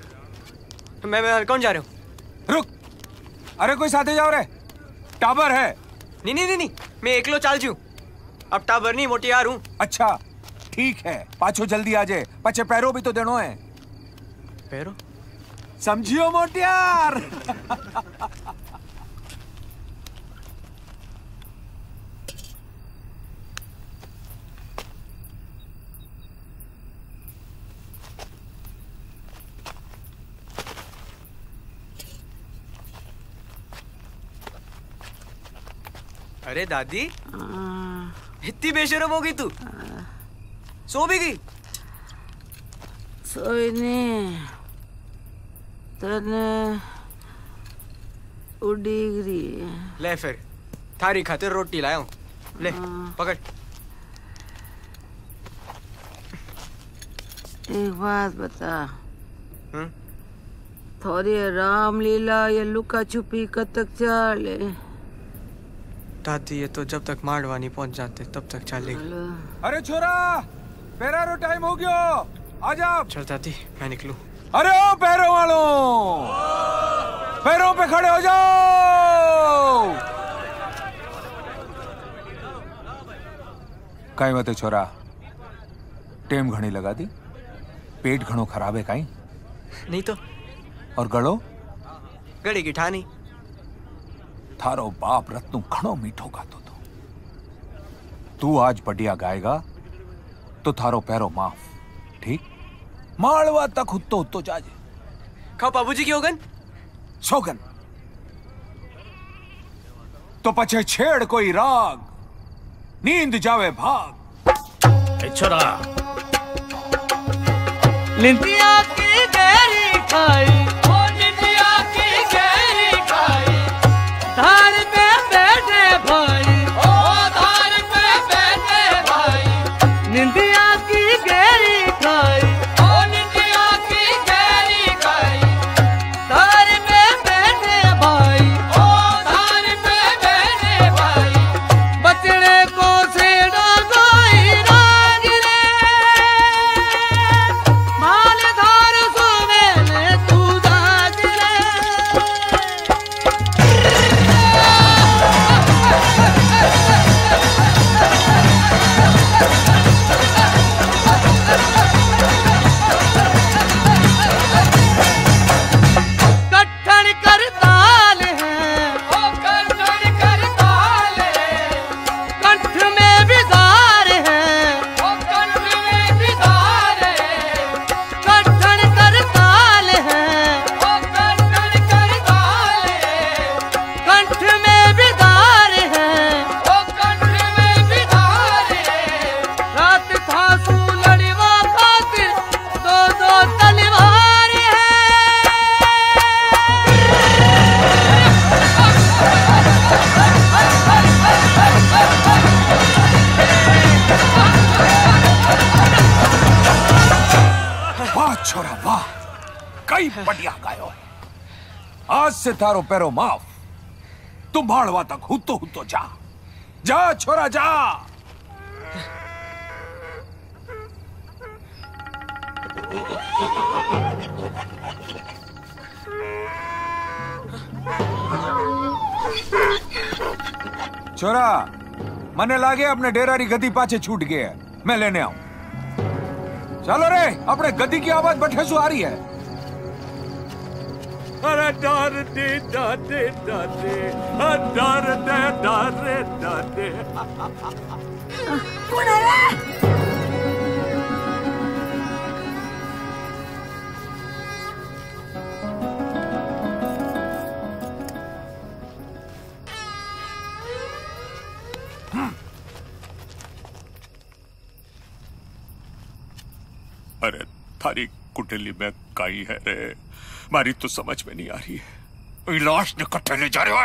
मैं मैं कौन जा रहे हो? रुक, अरे कोई साथे जाओ रे, टाबर है। नहीं नहीं नहीं, मैं एकलो चाल जी हूँ, अब टाबर नहीं मोटी यार हूँ। अच्छा ठीक है, पाछो जल्दी आजे, पछे पैरो भी तो देनो है। पैरो समझियो मोटियार। अरे दादी, इतनी बेशरम हो गई तू? सो भी गई? सोई नहीं, तने उड़ी गई। ले फिर, थारी खातिर रोटी लाया हूँ, ले पकड़। एक बात बता, थोड़ी रामलीला या लुका छुपी कतक चाले? ताती है तो जब तक मांडवा नहीं पहुंच जाते तब तक चलेगी। अरे छोरा, पैरारो टाइम हो गयो, आ जाओ। चल ताती, मैं निकलूं। अरे ओ पैरों वालों, पैरों पे खड़े हो जाओ। काई बात है छोरा, टेम घणी लगा दी, पेट घणो खराब है काई? नहीं तो। और गड़ो? गड़ी की ठानी। थारो बाप रत्नु घणो मीठो गातो तो। तू आज बढ़िया गाएगा तो थारो पैरो माफ, ठीक? मालवा तक हुत्तो हुत्तो जाजे। खाओ बाबूजी की होगन? सोगन। तो पछे छेड़ कोई राग, नींद जावे भाग। छोरा। लिंदिया की गहरी खाई। बढ़िया गायो है। आज से थारो पैरो माफ, तुम माड़वा तक हुतो हुतो जा। जा छोरा जा। छोरा, मने लागे अपने डेरारी गदी पाछे छूट गए, मैं लेने आऊं। चलो रे, अपने गदी की आवाज बठे सु आ रही है। अरे डर दे डर दे डर दे डर दे डर दे डर दे। कौन है रे? अरे थारी कुटेली में काई है रे, मारी तो समझ में नहीं आ रही है। लाश ने कट्ठे ले जा रहे हो?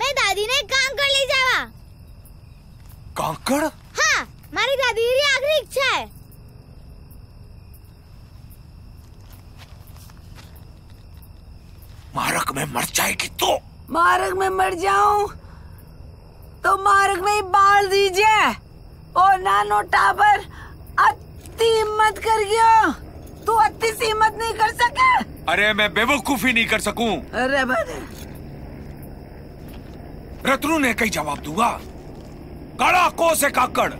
मैं दादी ने कांकड़ ले जावा। कांकड़? हाँ, मारी दादी की आखिरी इच्छा है। मारक में मर जाएगी तो? मारक में मर जाऊं तो मारक में ही बाल दीजिए। ओ नानो टाबर, अति हिम्मत कर गयो। तू अति सी हिम्मत नहीं कर सका। अरे मैं बेवकूफी नहीं कर सकूं। अरे रतनू ने कई जवाब दूंगा। काड़ा को से काकड़,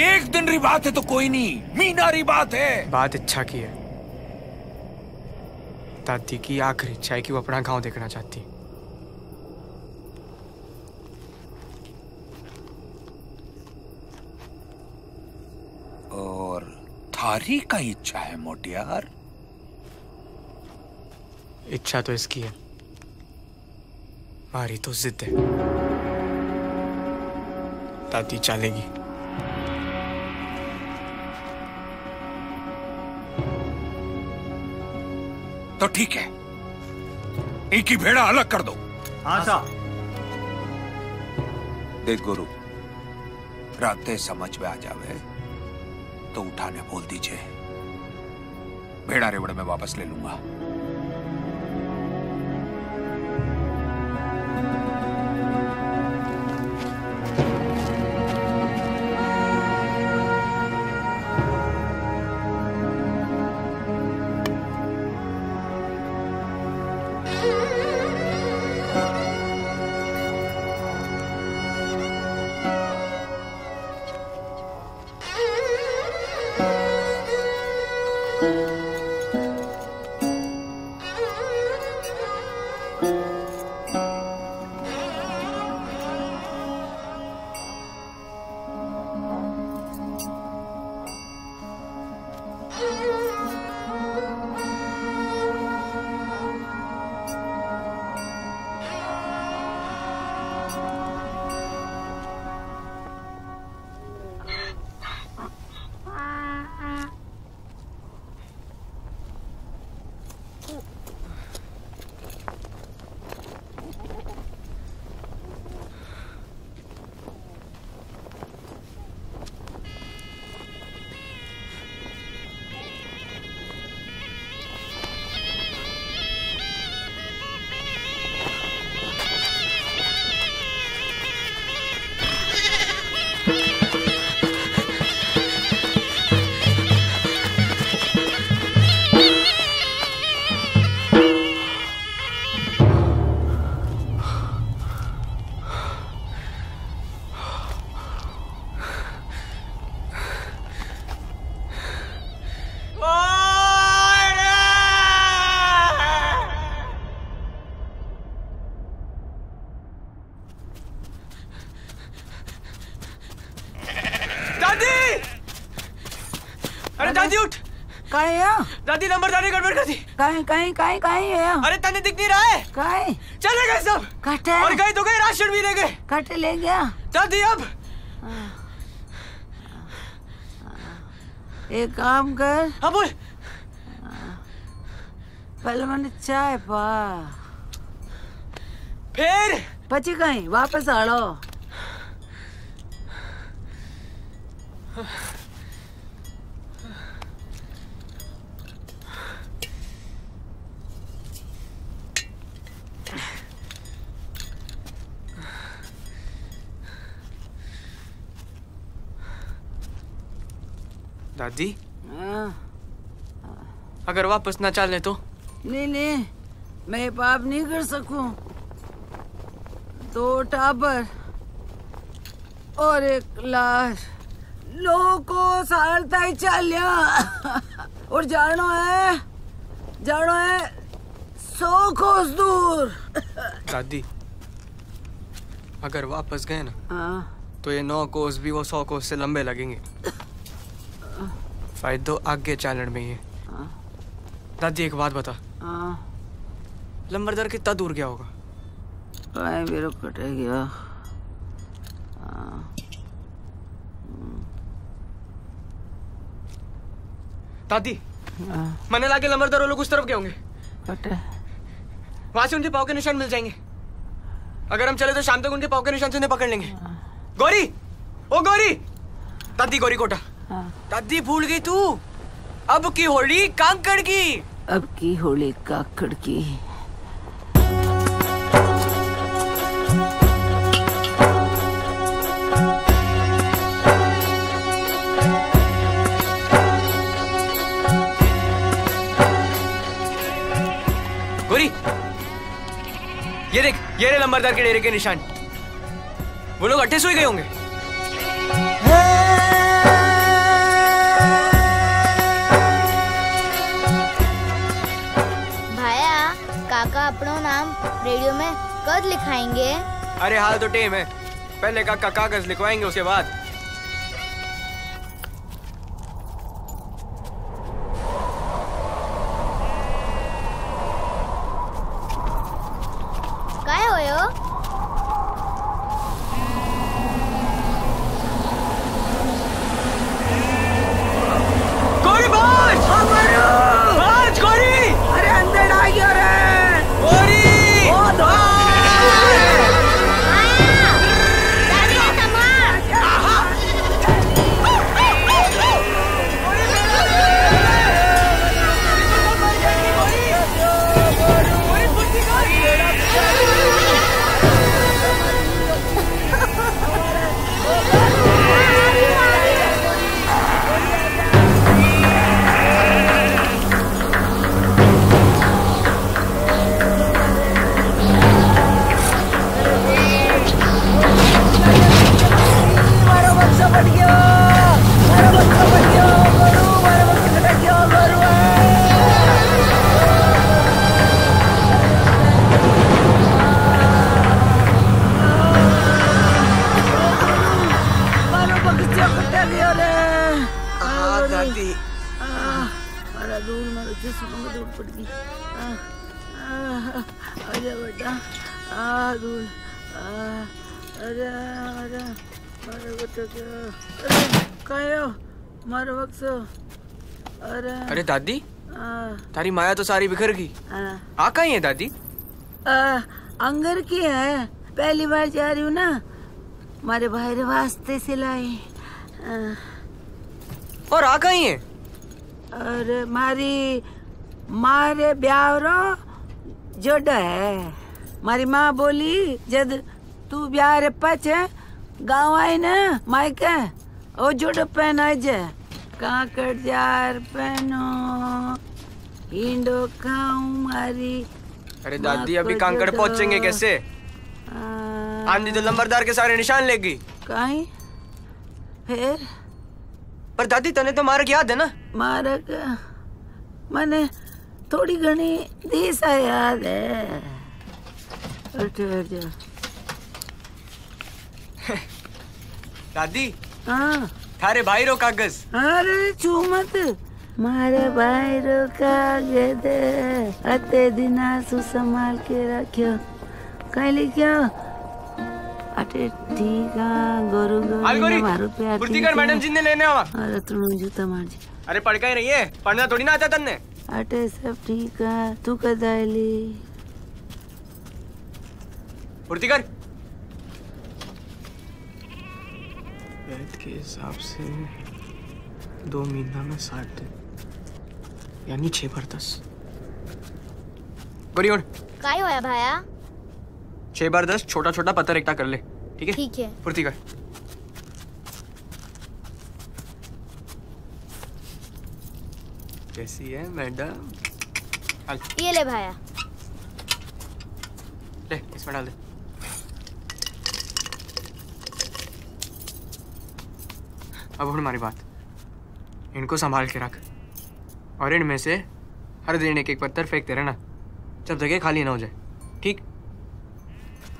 एक दिन री बात है तो कोई नहीं, मीना री बात है। बात अच्छा की है। दादी की आखिरी इच्छा है कि वो अपना गांव देखना चाहती। और थारी का इच्छा है मोटियार? इच्छा तो इसकी है, मारी तो जिद है। दादी चलेगी। तो ठीक है, इनकी भेड़ा अलग कर दो। हाँ साहब। देख गुरु, रातें समझ में आ जावे तो उठाने बोल दीजिए, भेड़ा रेवड़ में वापस ले लूंगा। दादी उठ। काहे है दादी? नंबरदारी गड़बड़ कर दी। काहे काहे काहे काहे है? अरे तने दिख नहीं रहा है। काहे चले गए सब? काटे और गए तो गए, राशन भी ले गए। काटे ले गया दादी। अब एक काम कर। हाँ बोल। पहले मैंने चाय पा, फिर पची कहीं वापस आ लो। दादी अगर वापस ना चले तो? नहीं नहीं, मैं पाप नहीं कर सकूं। दो टाबर और एक लाश लोगों साल तक चलिया। और जानो है जानो है सौ कोस दूर। दादी अगर वापस गए ना आ? तो ये नौ कोस भी वो सौ कोस से लंबे लगेंगे। फायदा आगे चालन में ही है। दादी एक बात बता, लंबरदार कितना दूर गया होगा? कटे गया। दादी मैंने लाके लंबरदार लोग उस तरफ गए होंगे, वहां से उनके पाँव के निशान मिल जाएंगे। अगर हम चले तो शाम तक उनके पाँव के निशान से उन्हें पकड़ लेंगे। गौरी, ओ गौरी। दादी गौरी कोटा। दादी भूल गई तू, अब की होली कांकड़ की। अब की होली कांकड़ की। गोरी ये देख, ये रे लंबरदार के डेरे के निशान। वो लोग अट्ठे सोए गए होंगे। काका अपनो नाम रेडियो में कद लिखाएंगे? अरे हाल तो टेम है, पहले काका कागज लिखवाएंगे उसके बाद। काय होयो? गोरी बाज! बाज गोरी! अरे अंदर आ गया रे। अरे अरे दादी तारी माया तो सारी बिखर गई। आ कहीं है दादी? आ, अंगर की है, पहली बार जा रही हूँ ना। मारे भाई रे वास्ते से लाई। और आ कहीं है? अरे मारी मारे ब्यावरो जोड़ा है। मारी माँ बोली जब तू ब्याह रे पच गाँव आई ना मायके, ओ जोड़ पहना जाए कांकड़ जार पहनो इंडो खाऊं मारी। अरे दादी अभी कांकड़ पहुंचेंगे कैसे? आंधी तो लंबरदार के सारे निशान लेगी। कहीं फिर? पर दादी तने तो मारक याद है ना? मारक मैंने थोड़ी घनी देसा याद है। दादी हाँ थारे भाई रो कागज। अरे छू मत, मारे भाईरो कागद अते दिना सुसंभाल के रखियो काली क्या अटे ठीक है गोरु गोरु मारू प्यार पूर्ति कर मैडम जी ने लेने आवा अरे तुम जूता मार जी अरे पढ़ का ही रही है पढ़ना थोड़ी ना आता तन्ने अटे सब ठीक है तू कदाली पूर्ति कर बैठ के हिसाब से दो महीना में साठ दिन यानी छह बार दस गोरी और काय होया भाया छह बार दस छोटा छोटा पत्थर इकट्ठा कर ले ठीक है ठीक है फुर्ती कर कैसी है मैडम ये ले भाया ले इसमें डाल दे अब हमारी बात इनको संभाल के रख और इनमें से हर दिन एक एक पत्थर फेंकते रहना जब तक ये खाली ना हो जाए ठीक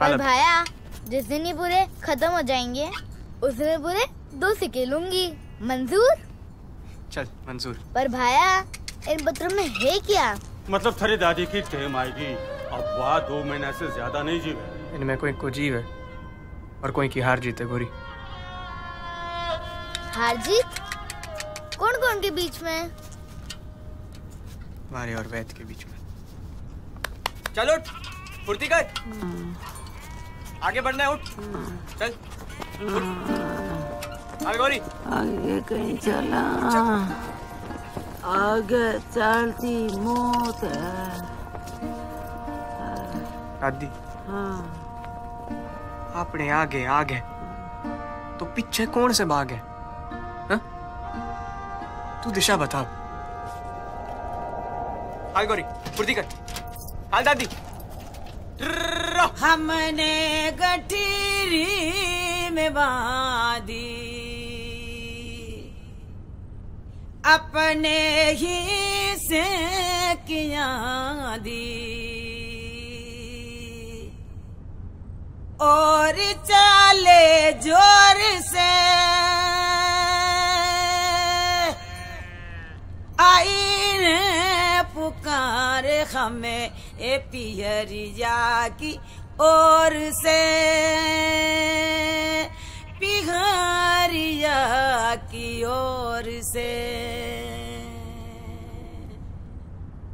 पर भाया जिस दिन ये बुरे खत्म हो जाएंगे उस दिन बुरे दो सिक्के लूंगी मंजूर चल मंजूर पर भाया इन पत्थरों में है क्या मतलब थरे दादी की टेम आएगी अब वहाँ दो महीने से ज्यादा नहीं जीव है इनमें कोई को जीव है और कोई की हार जीते गोरी हार जीत कौन कौन के बीच में मारे और वैद के बीच में चल उठ फुर्ती कर आगे बढ़ना है उठ चल आगे गोरी आगे कहीं चला आगे चलती मौत दादी हाँ आपने आगे आगे तो पीछे कौन से भाग है तू दिशा बता हाल गोरी पूर्ति कर हाल दादी हमने गठीरी में बांधी अपने ही से किया दी और चले जोर से आईने पुकार हमें ए पिहरिया की ओर से पिहरिया की ओर से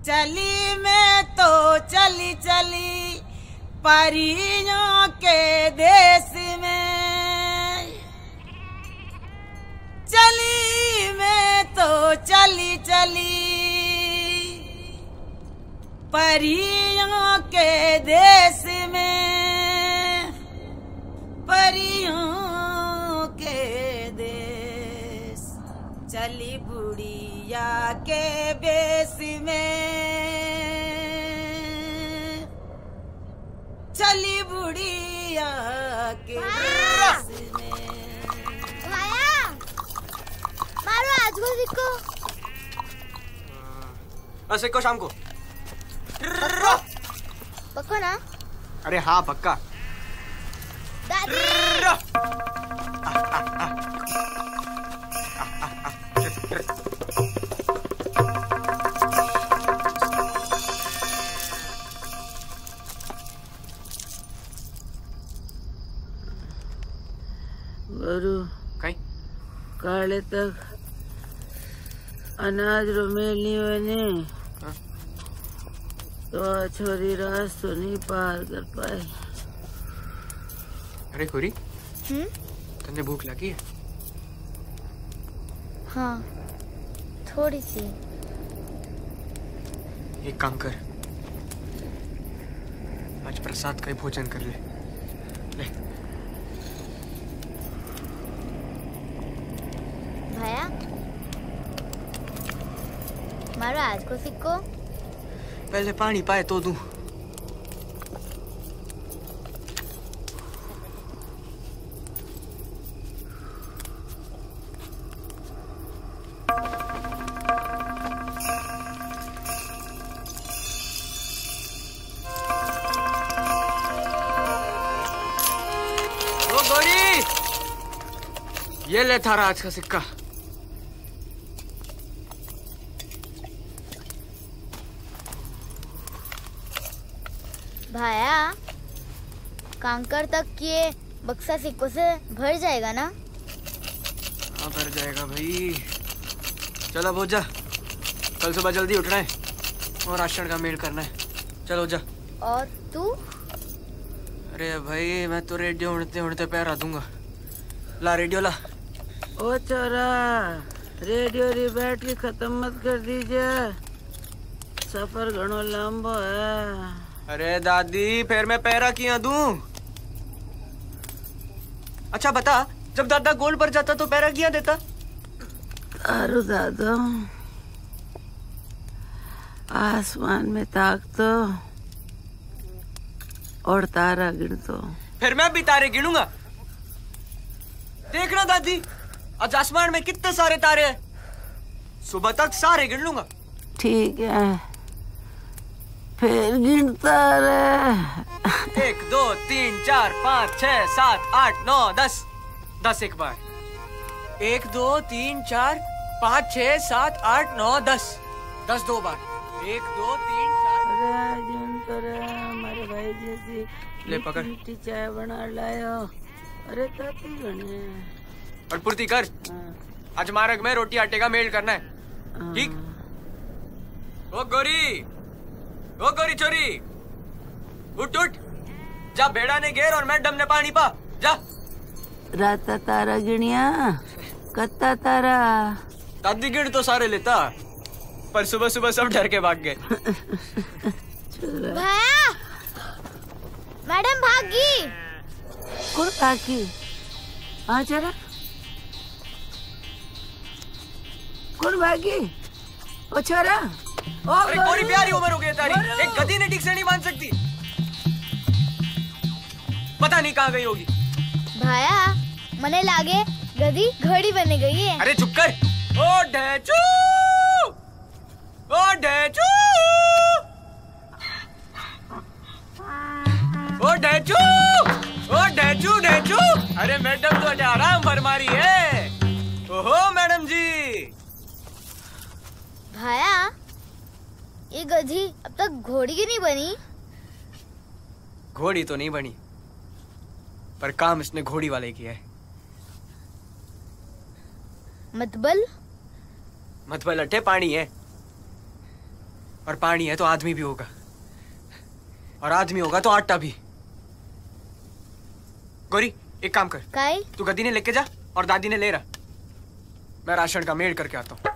चली मैं तो चली चली परियों के देश में चली मैं तो चली चली परियों के देश में परियों के देश चली बुढ़िया के बेस में चली बुढ़िया के बेस में को बस को शाम को पक्का ना अरे हाँ पक्का दादी गुरु कहीं काले तक अनाज रोमेली बने तो छोरी रास तो नहीं पार कर पाए अरे खोरी तुमने भूख लगी है हाँ थोड़ी सी एक काम कर आज प्रसाद का ही भोजन कर ले, ले। भाया मारो आज को सिक्को पहले पानी पाए तो दूं ओ गोरी ये ले थारा आज का सिक्का भाया, कांकर तक ये बक्सा सिक्कों से भर जाएगा ना? हाँ भर जाएगा भाई। चलो अब हो जा, कल सुबह जल्दी उठना है और राशन का मेल करना है। चलो जा। और तू? अरे भाई मैं तो रेडियो उड़ते उड़ते पैरा दूंगा। ला रेडियो ला। ओ चोरा, रेडियो री बैटरी खत्म मत कर दीजिए, सफर घणो लंबो है। अरे दादी फिर मैं पैरा किया दूं? अच्छा बता, जब दादा गोल पर जाता तो पैरा किया देता? अरे दादा आसमान में ताक तो और तारा गिन तो। फिर मैं भी तारे गिनूंगा। देखना दादी आज आसमान में कितने सारे तारे हैं, सुबह तक सारे गिन लूंगा। ठीक है फिर गिनता रहे। एक दो तीन चार पाँच छः सात आठ नौ दस। दस एक बार। एक दो तीन चार पाँच छः सात आठ नौ दस। दस दो बार। एक दो तीन चार। गिनता रहे हमारे भाई जैसी। ले पकड़। मिट्टी चाय बना लायो। अरे ताती बने। और पूर्ति कर। आज मार्ग में रोटी आटे का मेल करना है, ठीक? ओ गोरी, ओ गोरी चोरी, उठ उठ, जा भेड़ा ने घेर और मैं डम ने पानी पा, जा। राता तारा गिनिया, कत्ता तारा। दादी गिन तो सारे लेता, पर सुबह सुबह सब डर के भाग गए। भाया, मैडम भागी। कौन भागी? आ जरा। कौन भागी? ओ छोरा। अरे गोरी प्यारी उम्र हो गई तारी, एक गधी ने ठीक से नहीं बांध सकती। पता नहीं कहाँ गई होगी। भाया मने लागे गधी घड़ी बने गई है। अरे चुप कर। ओ ढेचू, ओ ढेचू, ओ ढेचू, ओ ढेचू ढेचू। अरे मैडम तो आराम फरमारी है। ओहो मैडम जी। भाया ये गधी अब तक घोड़ी की नहीं बनी। घोड़ी तो नहीं बनी, पर काम इसने घोड़ी वाले किया है। मतबल? मतबल अट्ठे पानी है, और पानी है तो आदमी भी होगा, और आदमी होगा तो आटा भी। गोरी एक काम कर। काई? तू गधी ने लेके जा और दादी ने ले रहा, मैं राशन का मेल करके आता हूँ।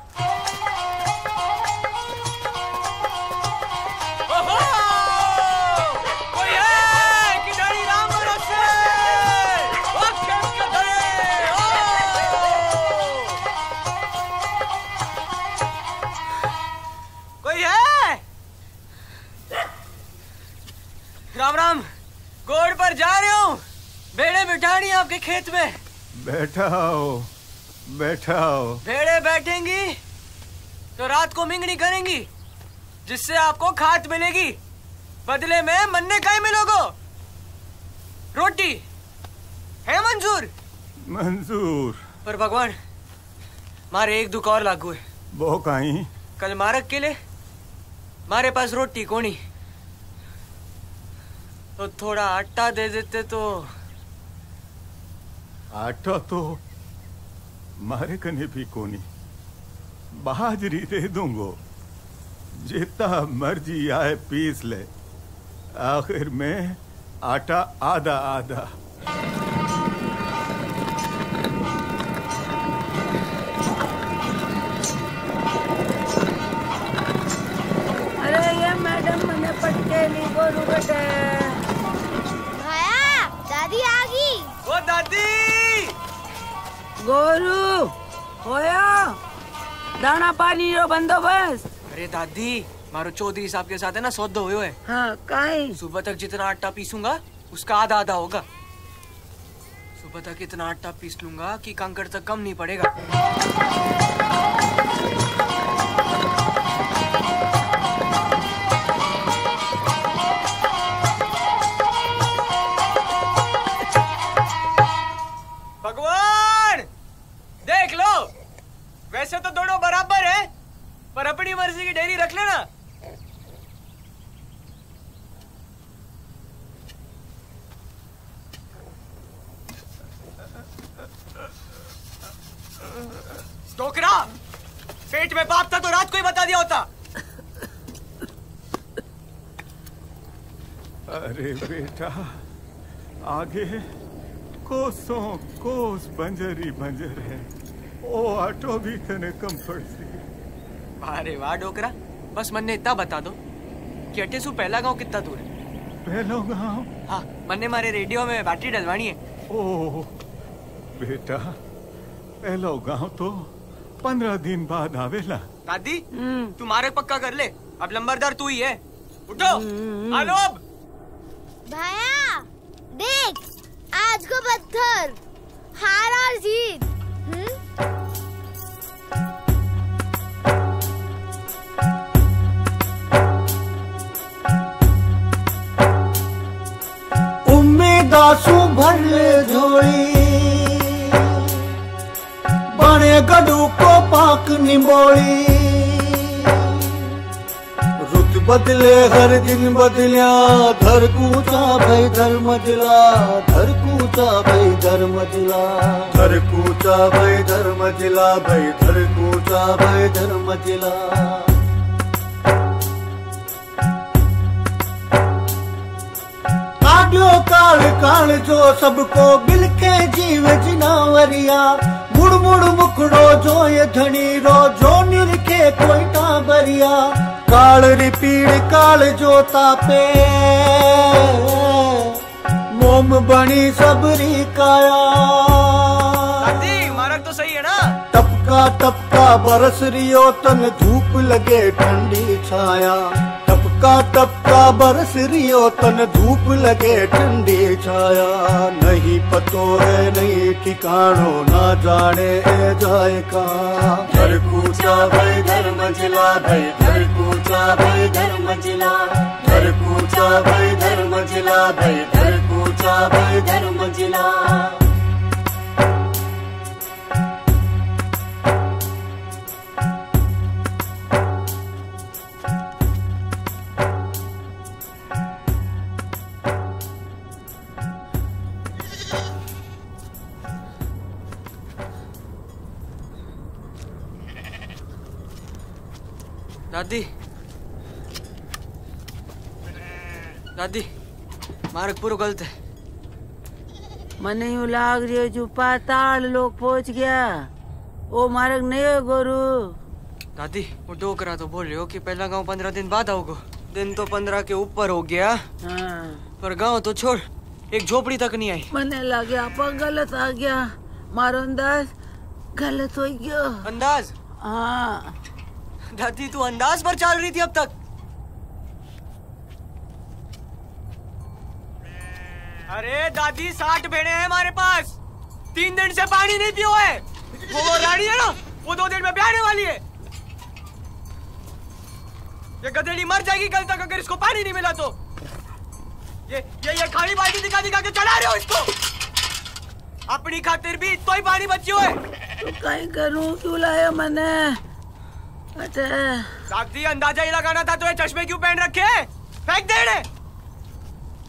आपके खेत में बैठाओ, बैठाओ। भेड़े बैठेंगी तो रात को मिंगनी करेंगी, जिससे आपको खाद मिलेगी, बदले में मन्ने काय मिलोगो? रोटी है मंजूर? मंजूर। पर भगवान मारे एक दुख और लागू है। वो काई? कल मारक के लिए मारे पास रोटी कोनी, तो थोड़ा आटा दे देते तो। आटा तो मारे कने भी कोनी, बाजरी दे दूंगो, जितना मर्जी आए पीस ले, आखिर में आटा आधा आधा। अरे ये मैडम मने पटके नहीं बोलू बेटे। भाया दादी आ गई। ओ दादी। गोरू होया, दाना पानी रो बंदोबस्त। अरे दादी मारो चौधरी साहब के साथ है ना सौदा हुए है। हाँ काई? सुबह तक जितना आटा पीसूंगा उसका आधा आधा होगा। सुबह तक इतना आटा पीस लूंगा कि कंकड़ तक कम नहीं पड़ेगा। भगवान देख लो, वैसे तो दोनों बराबर है, पर अपनी मर्जी की डेयरी रख लेना। डोकरा, पेट में बाप था तो रात को ही बता दिया होता। अरे बेटा, आगे कोसों कोस बंजरी बंजर है, ओ ऑटो भी तने कम पड़ती। अरे वाह डोकरा, बस मन्ने इतना बता दो कि अटे सु पहला गांव कितना दूर है? पहला गांव? हाँ, मन्ने मारे रेडियो में बैटरी डलवानी है। ओ बेटा, पहला गांव तो पंद्रह दिन बाद आवेला। दादी तुम्हारे पक्का कर ले, अब लंबरदार तू ही है। उठो आलोब। भाया देख, आज को पत्थर हार और जीत। उम्मीदा सु भर ले झोली, बने गडू को पाक निमोली। रुत बदले हर दिन बदलिया, धर कूचा भई धर मजला, धर कूचा भई धर मजला, धर कूचा भई धर मजला, भई धर कूचा भई धर मजला। काढ़ो काल काल जो सबको बिलके जीव जिनावरिया, मुड़ मुड़ मुखड़ो जो ये धनी रो, जो निरखे कोई टाबरिया। काल री पीड़ काल जो तापे, मोम बनी सबरी काया। दादी मारक तो सही है ना? टपका टपका बरस रियो तन, धूप लगे ठंडी छाया। टपका टपका बरस रियो तन, धूप लगे ठंडी छाया। नहीं पतो है नहीं ठिकानो, ना जाने ए जाए कहाँ। धर कूचा भई धर मजला, भई धर कूचा भई धर मजला, धर कूचा भई धर मजला, भई धर कूचा भई धर मजला। दादी, दादी मार्ग पूरा गलत है। मने यूं लाग रही है जो पाताल लोग पहुंच गया, वो मार्ग नहीं है गोरू। दादी वो डोकरा तो बोल रहे हो कि पहला गांव पंद्रह दिन बाद आओगे। दिन तो पंद्रह के ऊपर हो गया। हाँ। पर गांव तो छोड़, एक झोपड़ी तक नहीं आई। मने लगे आप गलत आ गया, मारो अंदाज गलत हो गया। अंदाज? हाँ दादी तू अंदाज पर चल रही थी अब तक। अरे दादी साठ भेड़े हैं हमारे पास, तीन दिन से पानी नहीं पियो है। वो, वो रानी है ना, वो दो दिन में ब्याहने वाली है। ये गधेड़ी मर जाएगी कल तक अगर इसको पानी नहीं मिला तो। ये ये ये खाली बाल्टी दिखा दिखा के चला रहे हो इसको। अपनी खातिर भी तो ही पानी बची हुए। तो कहीं करूं क्यों लाया मैंने? दादी अंदाजा ही लगाना था तो ये चश्मे क्यों पहन रखे हैं? फेंक दे रे।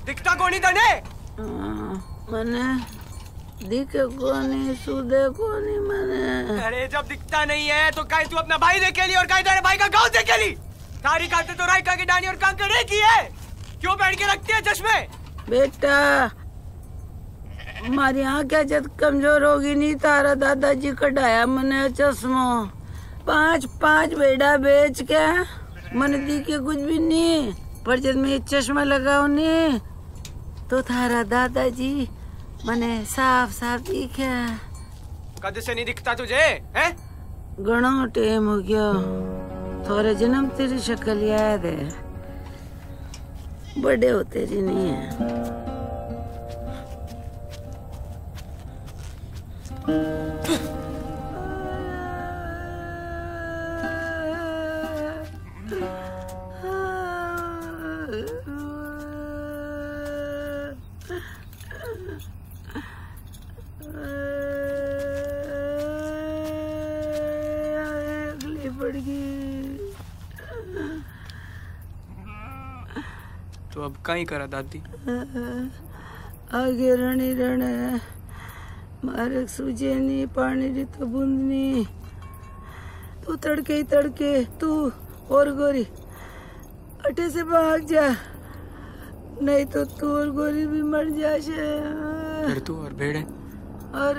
दिखता कोनी तने? मने दिखे कोनी, सुधे कोनी मने। अरे जब दिखता नहीं है तो काहे तू अपना भाई देखे ली और काहे तेरे भाई का गाँव देखे ली? सारी खाते तो रायका की डानी और कांकड़ एक ही है, क्यों पहन के रखती है चश्मे? बेटा हमारी आँखें जब कमजोर होगी नहीं, तारा दादाजी कटाया मने चश्मो। पाँच पाँच बेड़ा बेच के मन दी के कुछ भी नहीं, पर जब मैं चश्मा लगाओ ने तो थारा दादाजी मने साफ साफ दिखे। कद से नहीं दिखता तुझे हैं? घणो टेम हो गया, थोड़े जन्म तेरी शक्ल याद है, बड़े हो तेरी नहीं है। तो अब कहीं करा दादी? आगे रणी रण है, मारक सूझे नहीं, पानी री तो बूंद नहीं, तो तड़के ही तड़के तू और गोरी अटे से भाग जा, नहीं तो तू और गोरी भी मर जाशे। तू और भेड़े और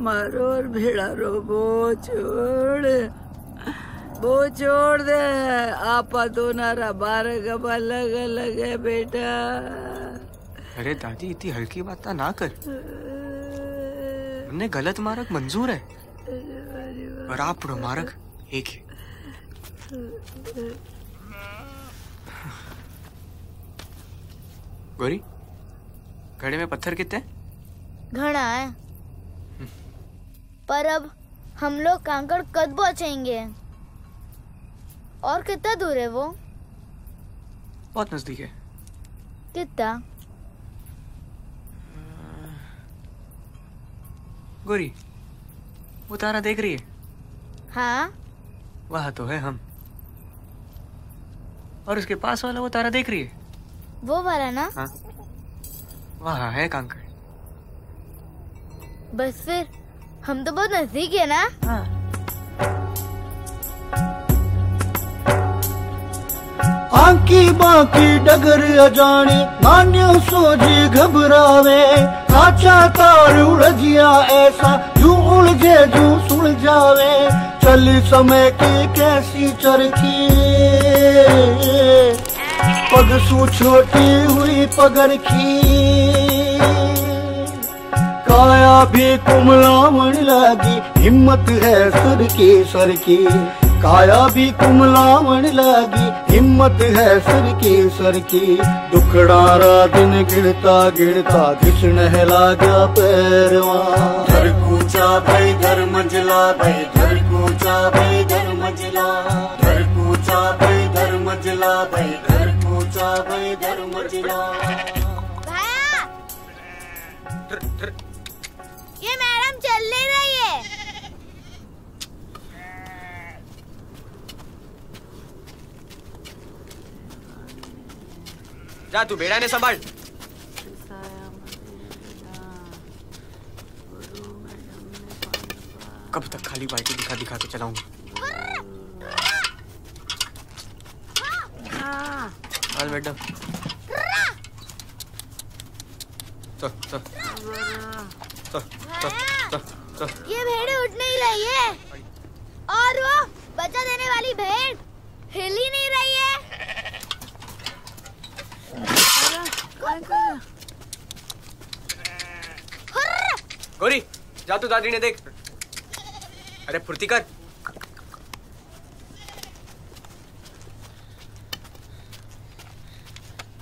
मारो और भेड़ा रो बो छोड़ बो छोड़ दे। आपा तो नारा बारह गबा अलग अलग है बेटा। अरे दादी इतनी हल्की बात ना कर, हमने गलत मारक मंजूर है और आप मारक एक है। गोरी घड़े में पत्थर कितने? घड़ा है पर अब हम लोग कांकड़ कद पहुंचेंगे? और कितना दूर है वो? बहुत नजदीक है। कितना? गोरी वो तारा देख रही है? हाँ वहाँ तो है हम। और उसके पास वाला वो तारा देख रही है? वो वाला ना? हाँ वहाँ है कांकड़। बस फिर हम तो बहुत नजदीक है ना। हाँ। आंकी बाकी डगर अजाने मान्य सोजी घबरावे, काचा तार उलझिया ऐसा जू उलझे जू सुल जावे। चल समय की कैसी चरखी पग सू छोटी हुई पगरखी, काया भी कुमलावण लगी हिम्मत है सुर की सर की। काया भी कुमलावण लगी हिम्मत है सुर की सर की। दुखड़ारा दिन गिरता गिरता घिसने लागा पैरवा। धर कूचा भाई धर मजला भाई धर कूचा भाई धर मजला, धर कूचा भाई धर मजला भाई धर कूचा भाई धर मजला। ये मैडम चल ले रही है। जा तू बेड़ा ने संभाल। कब तक खाली बाल्टी दिखा दिखा के चलाऊंगा। चल बेटा चल चल चल चल चल। ये भेड़ उठ नहीं रही है और वो बच्चा देने वाली भेड़ हिल ही नहीं रही है। गोरी जा तू दादी ने देख। अरे फुर्ती कर।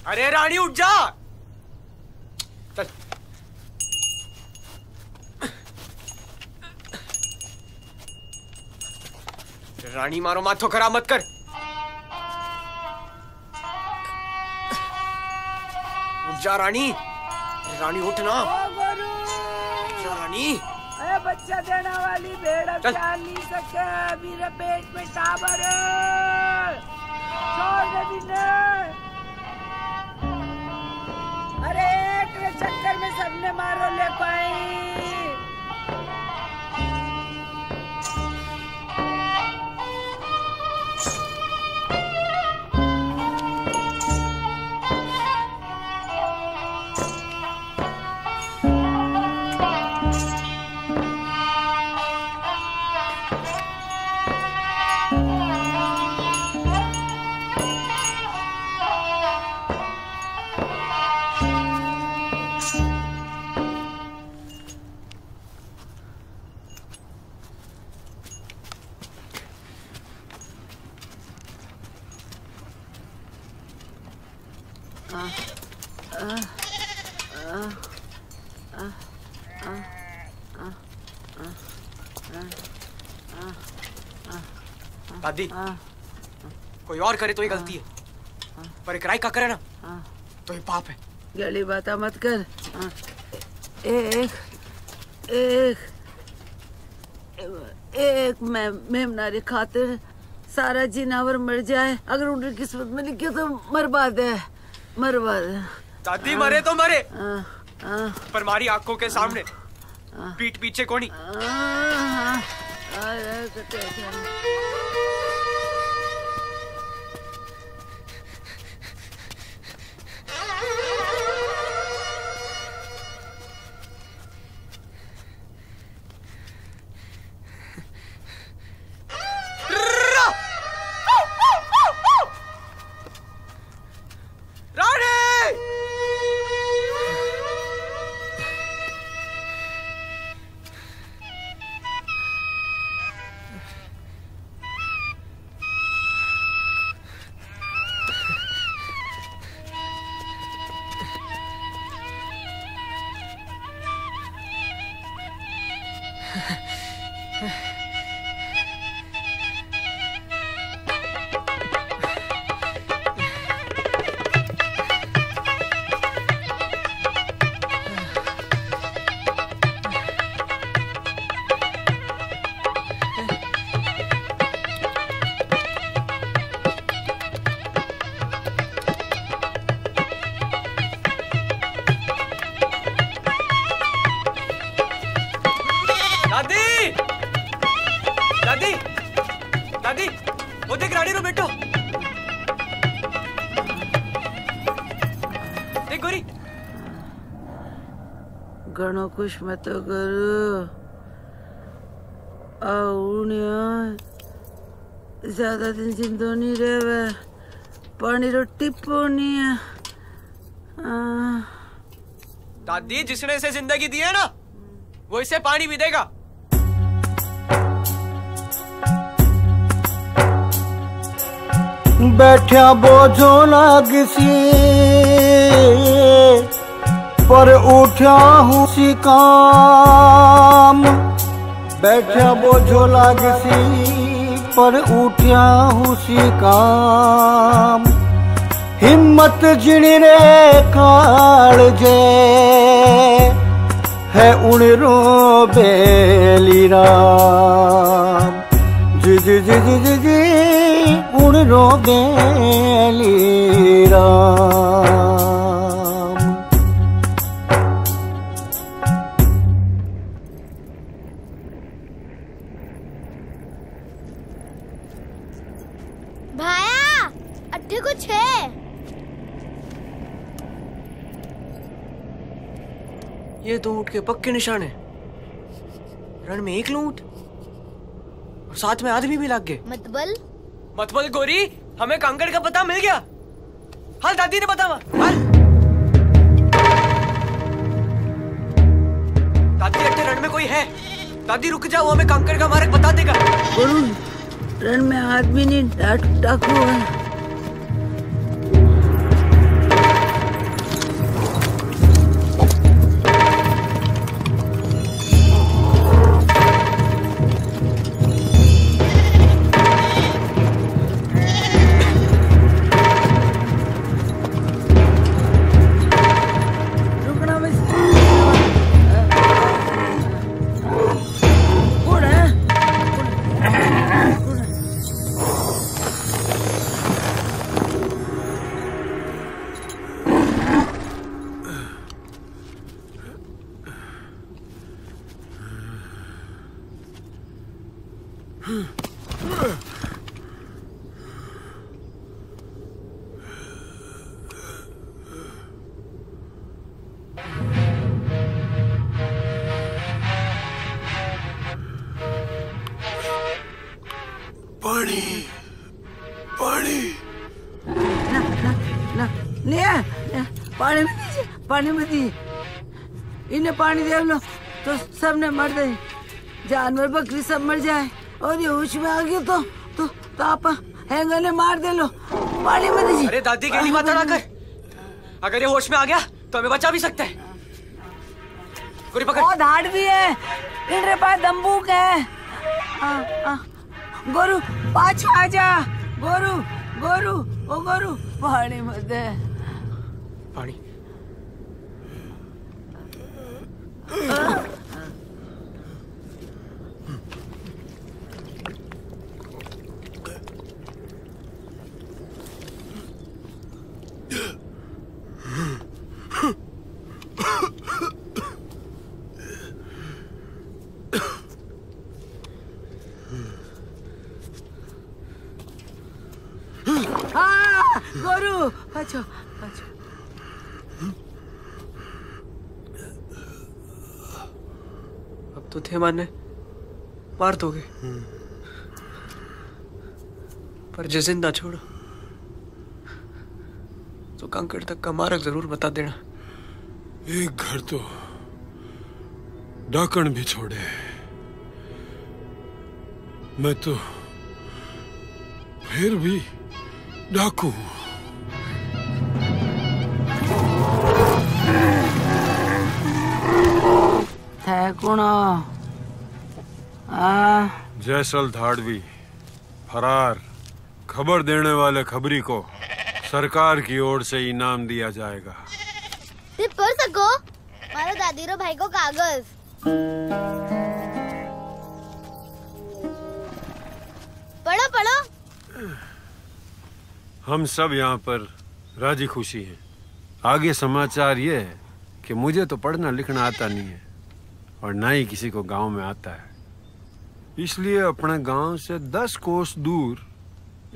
अरे रानी उठ जा। रानी मारो माथो खराब मत कर। उठ जा रानी। रानी उठ ना। जा रानी। अरे बच्चा देने वाली भेड़ अब जान नहीं सके, अभी पेट में टावर है। छोड़ दे बिना। अरे एक चक्कर में सबने मारो ले पाई। दादी कोई और करे तो ये गलती है पर एक राय का करे ना तो ये पाप है। गली बात मत कर। एक एक एक मैं मेमनारी खातिर सारा जिनावर मर जाए, अगर उनकी किस्मत में लिखे तो मरवा दे मरवा दे। दादी मरे तो मरे पर मारी आंखों के सामने, पीठ पीछे कोनी। कुछ मत करो आउनिया ज्यादा दिन जिंदो नहीं रहे पानी रो टिप्पो नहीं है। दादी जिसने इसे जिंदगी दी है ना वो इसे पानी भी देगा। बैठा बोझो लाग सी पर उठा हूँ सी काम, बैठा बोझो लागसी पर उठा हूँ सी काम। हिम्मत जिनी रे कालजे है उन रो बेली राम, जी जी जी जी जी जी उन रो बेली राम। ये तो ऊँट के पक्के निशान है। रण में एक ऊँट और साथ में आदमी भी लग गए। मतबल मतबल गोरी हमें कांगड़ का पता मिल गया। हाल दादी ने बतावा। हाल दादी अट्ठे रण में कोई है। दादी रुक जाओ हमें कांगड़ का मार्ग बता देगा। रण में आदमी ने डाक डाकू है। पानी दे लो तो सबने मर गए, जानवर बकरी सब मर जाए। और ये होश में आ गया तो तो, तो आप हैंगर ने मार दे लो। पानी में दीजिए। अरे दादी के बात ना कर, अगर ये होश में आ गया तो हमें बचा भी सकता है। बहुत हार्ड भी है, इनके पास दम्बूक है। आ, आ, गोरू पाछा आ जा। गोरू गोरू ओ गोरू पानी में दे। पानी मारने मार दोगे पर जे जिंदा छोड़ो तो कांकड़ तक का मार्ग जरूर बता देना। एक घर तो डाकण भी छोड़े, मैं तो फिर भी डाकू हूं। आ... जयसल धाड़वी फरार, खबर देने वाले खबरी को सरकार की ओर से इनाम दिया जाएगा। टिप कर सको मारो दादी रो भाई को कागज। पढ़ो पढ़ो। हम सब यहाँ पर राजी खुशी हैं। आगे समाचार ये है कि मुझे तो पढ़ना लिखना आता नहीं है और ना ही किसी को गांव में आता है, इसलिए अपने गांव से दस कोस दूर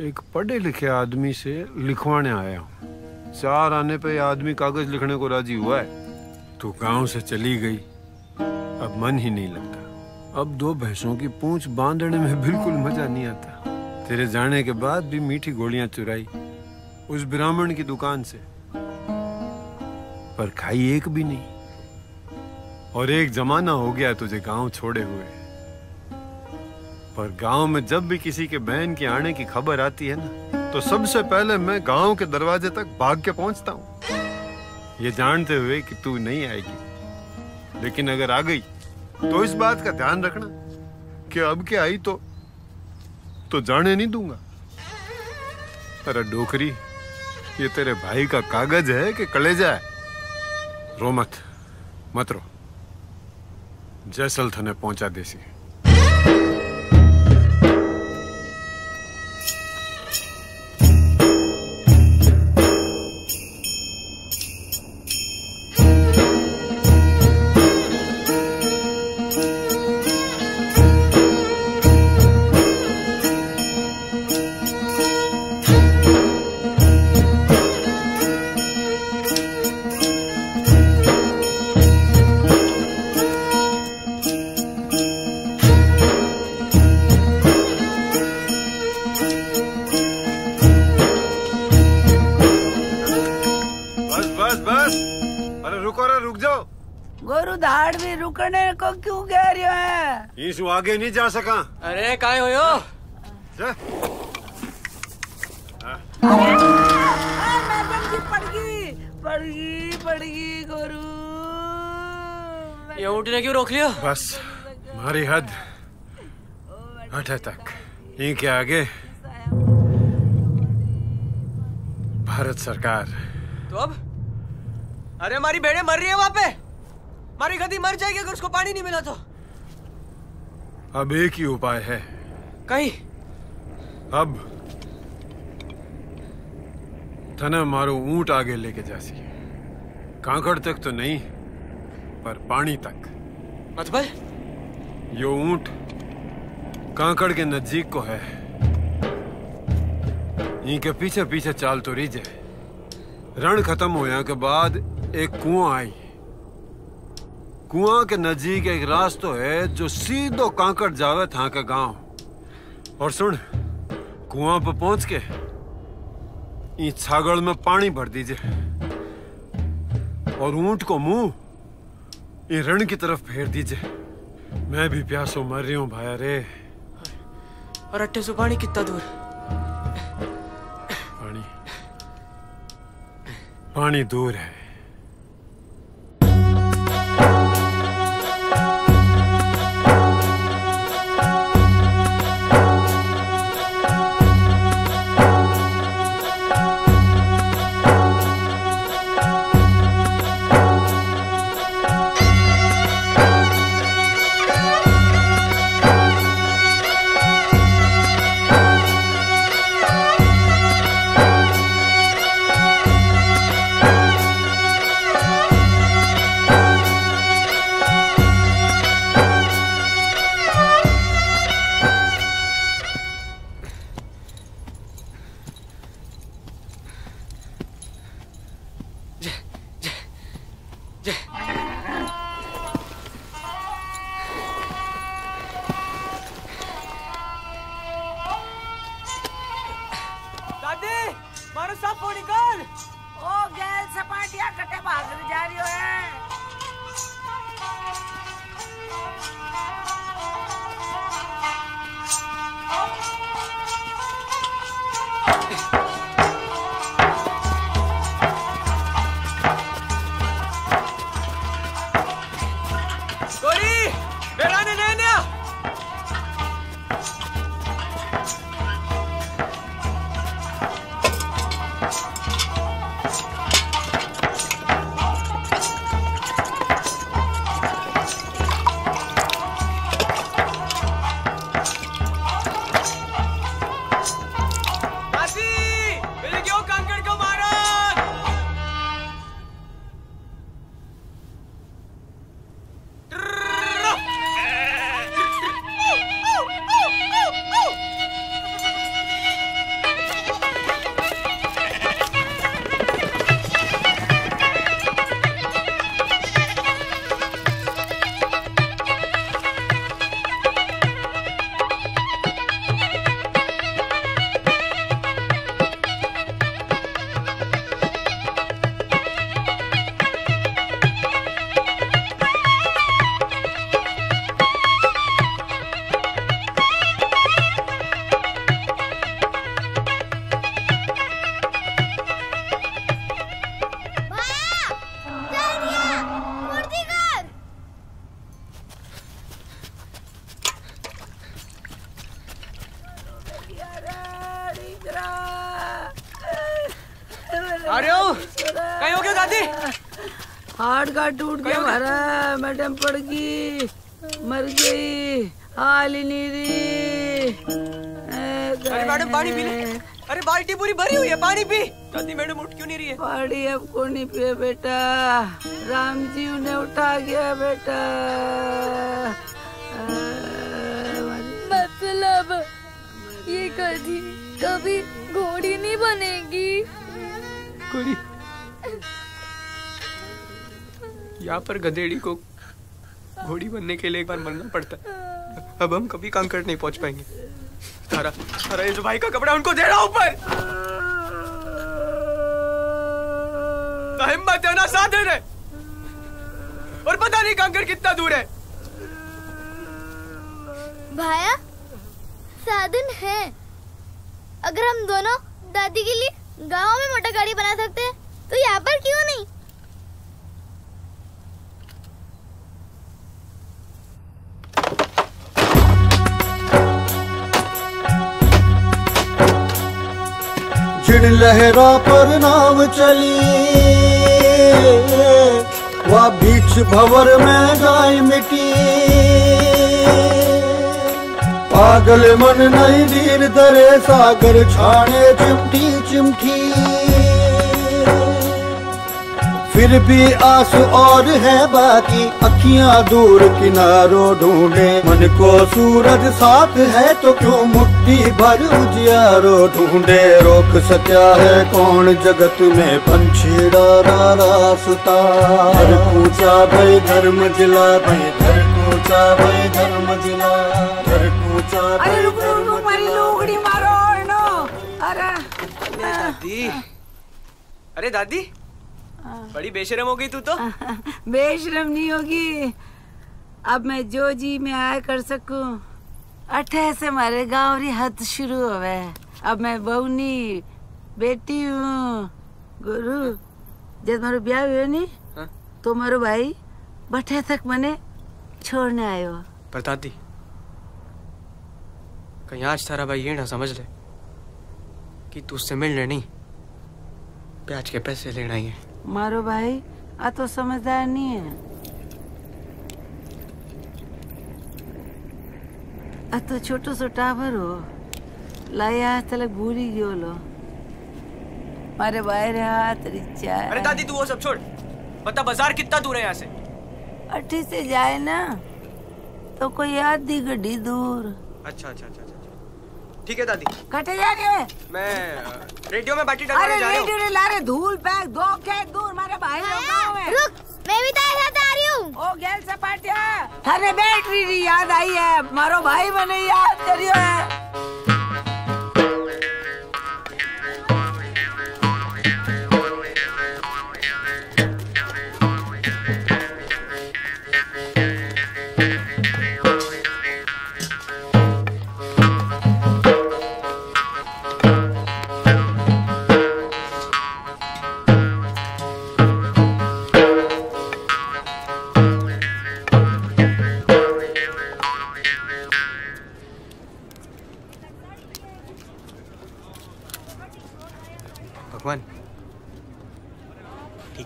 एक पढ़े लिखे आदमी से लिखवाने आया हूँ। चार आने पे आदमी कागज लिखने को राजी हुआ है तो गांव से चली गई। अब मन ही नहीं लगता। अब दो भैंसों की पूंछ बांधने में बिल्कुल मजा नहीं आता। तेरे जाने के बाद भी मीठी गोलियां चुराई उस ब्राह्मण की दुकान से, पर खाई एक भी नहीं। और एक जमाना हो गया तुझे गांव छोड़े हुए, पर गांव में जब भी किसी के बहन के आने की खबर आती है ना, तो सबसे पहले मैं गांव के दरवाजे तक भाग के पहुंचता हूँ, ये जानते हुए कि तू नहीं आएगी। लेकिन अगर आ गई तो इस बात का ध्यान रखना कि अब के आई तो तो जाने नहीं दूंगा। अरे डोकरी, ये तेरे भाई का कागज है कि कलेजा है? रो मत, मत रो। जैसल थाने पहुंचा देसी। आगे नहीं जा सका। अरे काय हो यो? जा। अरे मैडम की पड़ गई, पड़ गई, पड़ गई गुरु। ये उठने क्यों रोक लियो? बस मारी हद आठ तक। इनके आगे भारत सरकार। तो अब? अरे हमारी भेड़े मर रही है वहाँ पे। हमारी गधी मर जाएगी अगर उसको पानी नहीं मिला तो। अब एक ही उपाय है। कहीं अब थना मारो ऊंट आगे लेके जासी। कांकड़ तक तो नहीं पर पानी तक। मतलब यो ऊंट कांकड़ के नजदीक को है, इनके पीछे पीछे चाल तो रीजे। रण खत्म होने के बाद एक कुआं आई। कुआं के नजीक एक रास्तो है जो सीधो कांकड़ जावे था का गांव। और सुन, कुआं पर पहुंच के इस छागड़ में पानी भर दीजिए और ऊंट को मुंह ये रण की तरफ फेर दीजिए। मैं भी प्यासों मर रही हूं भाया रे। और अट्टे से पानी कितना दूर? पानी पानी दूर है। कहीं हो गया दादी? हार्ट का टूट गया महाराज, मैडम पड़ गई, मर गई, हाल ही नहीं रही। अरे मैडम पानी पी ले, अरे बाल्टी पूरी भरी हुई है, पानी पी। दादी मैडम उठ क्यों नहीं रही है? पानी अब को नहीं पिए बेटा, राम जी उन्हें उठा गया बेटा। मतलब ये कभी कभी घोड़ी नहीं बनेगी। घोड़ी यहाँ पर गधेड़ी को घोड़ी बनने के लिए एक बार मरना पड़ता है। अब हम कभी कांकड़ नहीं पहुँच पाएंगे। तारा, तारा ये जो भाई का कपड़ा उनको दे रहा ऊपर। तो हिम्मत है ना साथ देने। और पता नहीं कांकड़ कितना दूर है। भाया, साधन है। अगर हम दोनों दादी के लिए गांव में मोटर गाड़ी बना सकते हैं, तो यहाँ पर क्यों नहीं? जिन लहरा पर नाव चली, वह बीच भंवर में जाए मिटी। पागल मन नहीं धीर धरे, सागर छाने चिमटी चिमटी। फिर भी आस और है बाकी, अखियां दूर किनारों ढूंढे। मन को सूरज साथ है तो क्यों मुट्ठी भर उजियारो ढूंढे। रोक सका है कौन जगत में पंछी डरा रास्ता। घर पूछा भाई धर्म जिला, भाई घर पूछा भाई धर्म जिला, घर पूछा। अरे रुको रुको मेरी लोगड़ी मारो नो। अरे दादी, अरे दादी बड़ी बेशरम हो गई तू तो। बेशरम नहीं होगी, अब मैं जो जी में आया कर सकूं। अठे से हमारे गाँव री हद शुरू होवे। अब मैं बहुनी बेटी हूँ गुरु। जब मारो ब्याह हुए नी तो मारो भाई बठे तक मने छोड़ने आयो। पर दादी कहीं आज तारा भाई ये ना समझ ले कि तू उससे मिलने नहीं प्याज के पैसे लेना ही है। मारो भाई आ तो समझदार नहीं है, आ तो छोटो सो टावर हो, लाया तलक भूल ही गयो लो मारे भाई रहा तरीचा। अरे दादी तू वो सब छोड़, बता बाजार कितना दूर है यहाँ से? अठी से जाए ना तो कोई आधी घड़ी दूर। अच्छा अच्छा अच्छा ठीक है दादी। कटे जा रहे मैं रेडियो में बाटी डालने जा रहा हूं। अरे ला रे धूल बैग दो के दूर मारे भाई लोग में। रुक मैं भी तेरे साथ आ रही हूं। ओ गैल सपाटिया थाने बैटरी री याद आई है, मारो भाई मने याद करियो है।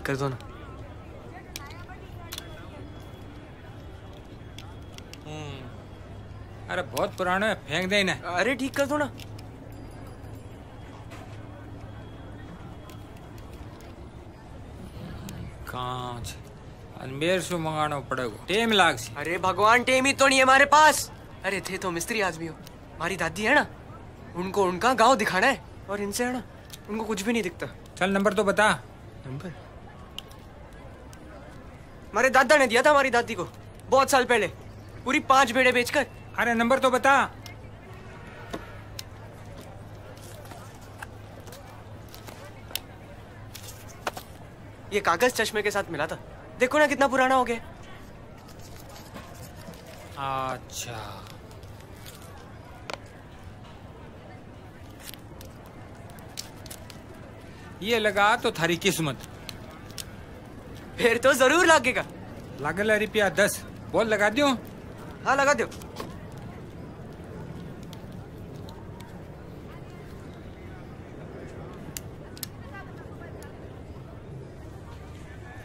कर दो ना। अरे बहुत पुराना है, फेंक दे इन्हें। अरे ठीक कर दो ना। कांच अनमेर से मंगाना पड़ेगा, टेम लाग सी। अरे भगवान टेम ही तो नहीं है हमारे पास। अरे थे तो मिस्त्री आदमी हो, हमारी दादी है ना उनको उनका गांव दिखाना है और इनसे है ना उनको कुछ भी नहीं दिखता। चल नंबर तो बता। नंबर हमारे दादा ने दिया था हमारी दादी को बहुत साल पहले, पूरी पांच भेड़े बेचकर। अरे नंबर तो बता। ये कागज चश्मे के साथ मिला था, देखो ना कितना पुराना हो गया। अच्छा ये लगा तो थारी किस्मत, फिर तो जरूर लागेगा। लागेला रुपया दस बोल लगा दियो। हाँ लगा दियो।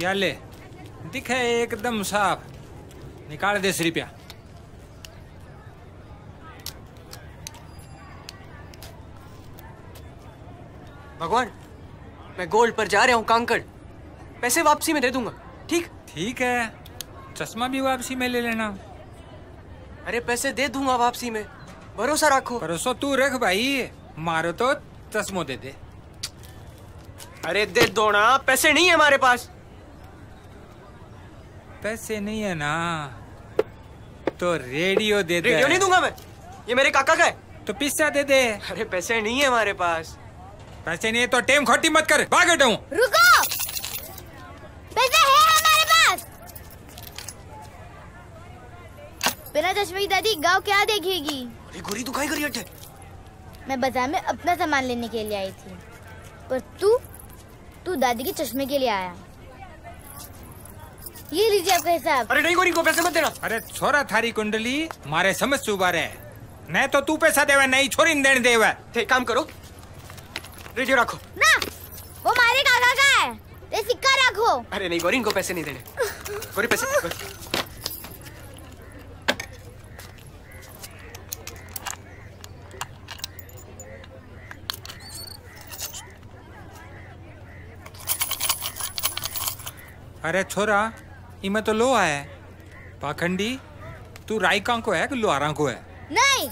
प्याले दिखे एकदम साफ। निकाल दे दस रुपया। भगवान, मैं गोल्ड पर जा रहा हूँ कांकड़, पैसे वापसी में दे दूंगा। ठीक ठीक है, चश्मा भी वापसी में ले लेना। अरे पैसे दे दूंगा वापसी में, भरोसा रखो। भरोसा तू रख भाई, मारो तो चश्मो दे दे। अरे दे दो ना, पैसे नहीं है हमारे पास। पैसे नहीं है ना तो रेडियो दे दे। रेडियो नहीं दूंगा मैं, ये मेरे काका का है। तो पिस्सा दे दे। अरे पैसे नहीं है हमारे पास। पैसे नहीं है तो टेम खोटी मत कर, भाग हटूं। रुको, पैसे है हमारे पास। बिना चश्मे की दादी गांव क्या देखेगी। अरे गोरी तू काहे करी हट है। मैं बाजार में अपना सामान लेने के लिए आई थी, पर तू तू दादी के चश्मे के लिए आया। ये लीजिए आपका हिसाब। अरे नहीं गोरी को पैसे मत देना। अरे छोरा थारी कुंडली मारे समझ से उबार है, नहीं तो तू पैसा देवे नहीं छोरी ने देने देवे। थे काम करो, रेडियो रखो ना, वो मारे काका का है, ये सिक्का रखो। अरे नहीं गोरी, इनको पैसे नहीं देने। गोरी पैसे गोरी। अरे छोरा इमे तो लो है पाखंडी, तू रायका को है कि लोहारा को है। नहीं,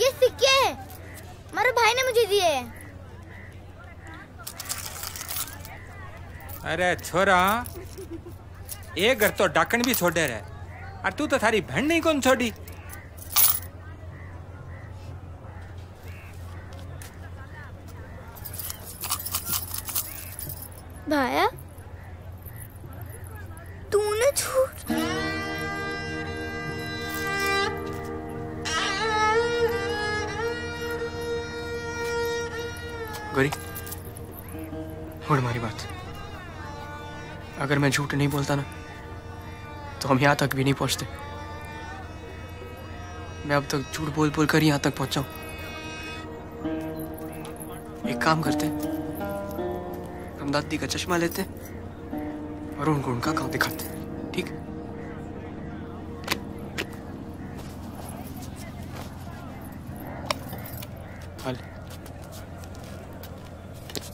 ये सिक्के है, मेरे भाई ने मुझे दिए। अरे छोरा ये घर तो डाकन भी छोड़े रहे, और तू तो थारी बहन नहीं कौन छोड़ी। भाया तूने झूठ। गोरी छोड़ हमारी बात, अगर मैं झूठ नहीं बोलता ना तो हम यहाँ तक भी नहीं पहुँचते। मैं अब तक झूठ बोल बोल कर यहाँ तक पहुँचा हूँ। एक काम करते, हम दादी का चश्मा लेते और उनको उनका गाँव दिखाते। ठीक,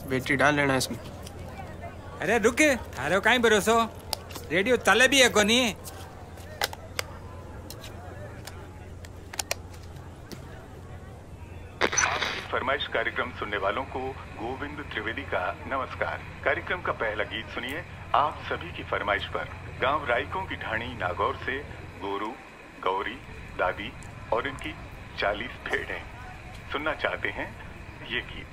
बैटरी डाल लेना इसमें। अरे रुके, अरे कहीं भरोसो रेडियो चले भी है कोनी। फरमाइश कार्यक्रम सुनने वालों को गोविंद त्रिवेदी का नमस्कार। कार्यक्रम का पहला गीत सुनिए आप सभी की फरमाइश पर। गांव रायकों की ढाणी नागौर से गोरू, गौरी, दादी और इनकी चालीस भेड़ें सुनना चाहते हैं ये गीत।